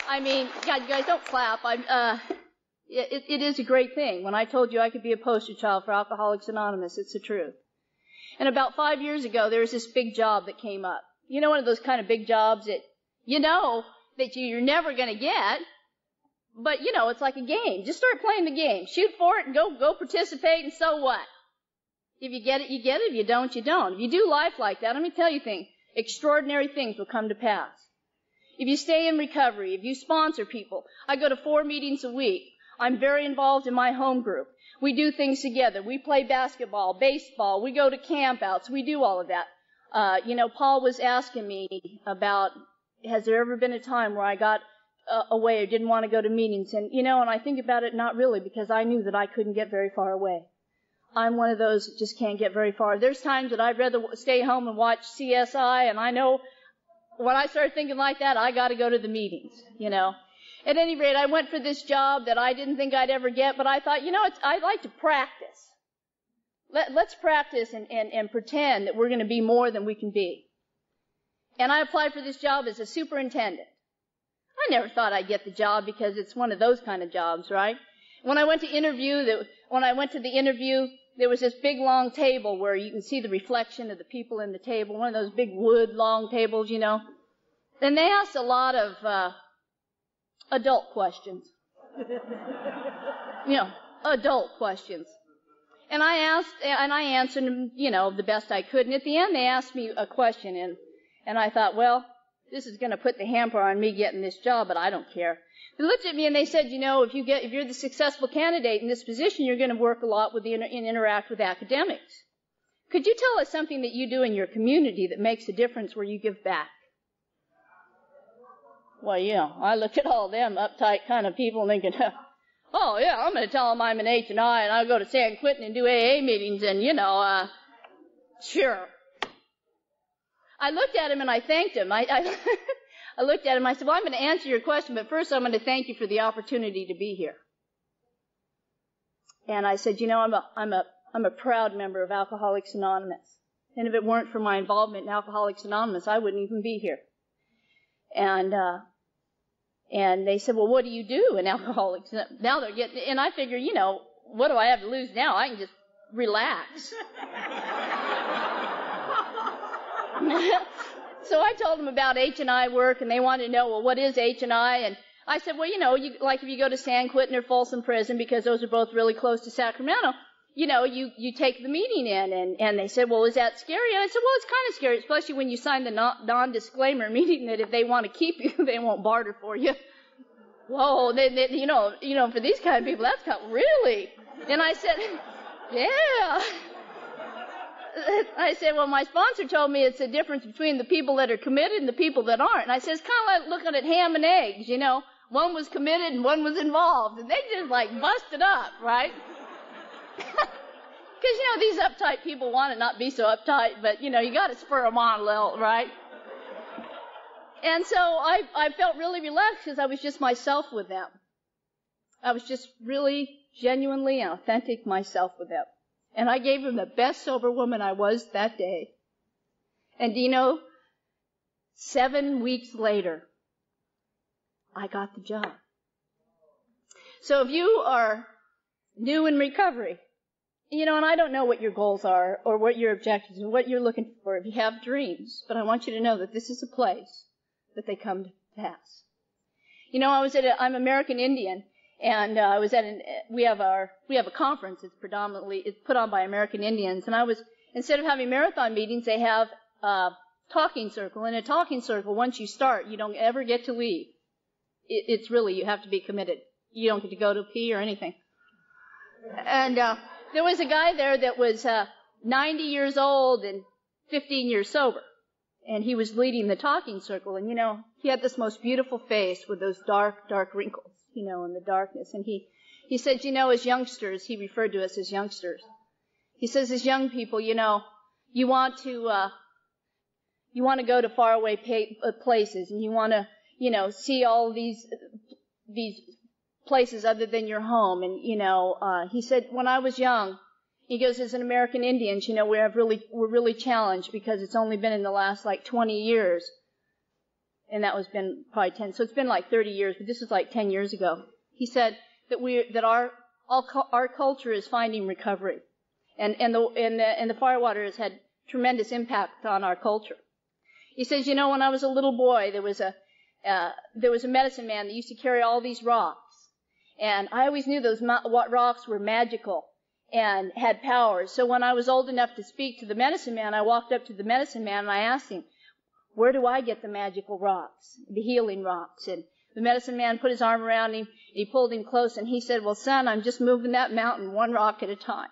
I mean, God, you guys don't clap. It is a great thing. When I told you I could be a poster child for Alcoholics Anonymous, it's the truth. And about 5 years ago, there was this big job that came up. You know, one of those kind of big jobs that you know that you're never going to get, but, you know, it's like a game. Just start playing the game. Shoot for it and go participate, and so what? If you get it, you get it. If you don't, you don't. If you do life like that, let me tell you things. Extraordinary things will come to pass. If you stay in recovery, if you sponsor people. I go to 4 meetings a week. I'm very involved in my home group. We do things together. We play basketball, baseball. We go to campouts. We do all of that. You know, Paul was asking me about, has there ever been a time where I got away or didn't want to go to meetings? And, you know, and I think about it, not really, because I knew that I couldn't get very far away. I'm one of those that just can't get very far. There's times that I'd rather stay home and watch CSI, and I know when I start thinking like that, I got to go to the meetings, you know. At any rate, I went for this job that I didn't think I'd ever get, but I thought, you know, I'd like to practice. Let's practice and pretend that we're going to be more than we can be. And I applied for this job as a superintendent. I never thought I'd get the job because it's one of those kind of jobs, right? When I went to the interview, there was this big long table where you can see the reflection of the people in the table, one of those big wood long tables, you know. And they asked a lot of adult questions. You know, adult questions. And I answered them, you know, the best I could. And at the end, they asked me a question, and I thought, well, this is going to put the hamper on me getting this job, but I don't care. They looked at me and they said, you know, if you're the successful candidate in this position, you're going to work a lot with and interact with academics. Could you tell us something that you do in your community that makes a difference where you give back? Well, yeah, I look at all them uptight kind of people thinking, oh, yeah, I'm going to tell them I'm an H&I and I'll go to San Quentin and do AA meetings and, you know, sure. I looked at him and I thanked him. I looked at him and I said, well, I'm going to answer your question, but first I'm going to thank you for the opportunity to be here. And I said, you know, I'm a proud member of Alcoholics Anonymous. And if it weren't for my involvement in Alcoholics Anonymous, I wouldn't even be here. And they said, well, what do you do in Alcoholics? Now they're getting, and I figure, you know, what do I have to lose now? I can just relax. So I told them about H&I work, and they wanted to know, well, what is H&I? And I said, well, you know, like if you go to San Quentin or Folsom Prison, because those are both really close to Sacramento, you know, you take the meeting in. And they said, well, is that scary? And I said, well, it's kind of scary, especially when you sign the non-disclaimer meeting that if they want to keep you, they won't barter for you. Whoa, they, you know, for these kind of people, that's kind of, really? And I said, yeah. I said, well, my sponsor told me it's the difference between the people that are committed and the people that aren't. And I said, it's kind of like looking at ham and eggs, you know. One was committed and one was involved. And they just, like, busted up, right? Because, you know, these uptight people want to not be so uptight, but, you know, you got to spur them on a little, right? And so I felt really relaxed because I was just myself with them. I was just really genuinely and authentic myself with them. And I gave him the best sober woman I was that day. And do you know, 7 weeks later, I got the job. So if you are new in recovery, you know, and I don't know what your goals are or what your objectives and what you're looking for, if you have dreams, but I want you to know that this is a place that they come to pass. You know, I'm American Indian. And I was at we have a conference. It's put on by American Indians. And instead of having marathon meetings, they have a talking circle. And a talking circle, once you start, you don't ever get to leave. It's really, you have to be committed. You don't get to go to pee or anything. And there was a guy there that was 90 years old and 15 years sober. And he was leading the talking circle. And, you know, he had this most beautiful face with those dark, dark wrinkles, you know, in the darkness. And he said, you know, as youngsters, he referred to us as youngsters. He says, as young people, you know, you want to go to faraway places, and you want to, you know, see all these places other than your home. And, you know, he said, when I was young, He goes, as an American Indian, you know, we're really challenged because it's only been in the last like 20 years. And that was been probably 10. So it's been like 30 years, but this is like 10 years ago. He said that our culture is finding recovery. And the firewater has had tremendous impact on our culture. He says, you know, when I was a little boy, there was a medicine man that used to carry all these rocks. And I always knew those rocks were magical and had powers. So when I was old enough to speak to the medicine man, I walked up to the medicine man and I asked him, where do I get the magical rocks, the healing rocks? And the medicine man put his arm around him, and he pulled him close, and he said, well, son, I'm just moving that mountain one rock at a time.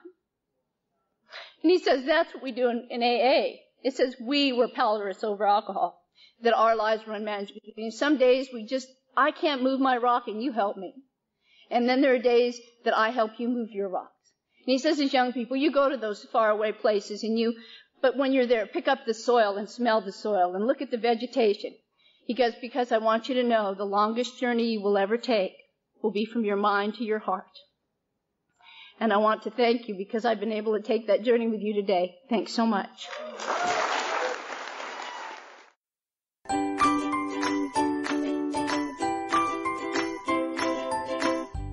And he says, that's what we do in AA. It says we were powerless over alcohol, that our lives were unmanageable. And some days I can't move my rock, and you help me. And then there are days that I help you move your rocks. And he says, as young people, you go to those faraway places, and but when you're there, pick up the soil and smell the soil and look at the vegetation. He goes, because I want you to know the longest journey you will ever take will be from your mind to your heart. And I want to thank you because I've been able to take that journey with you today. Thanks so much.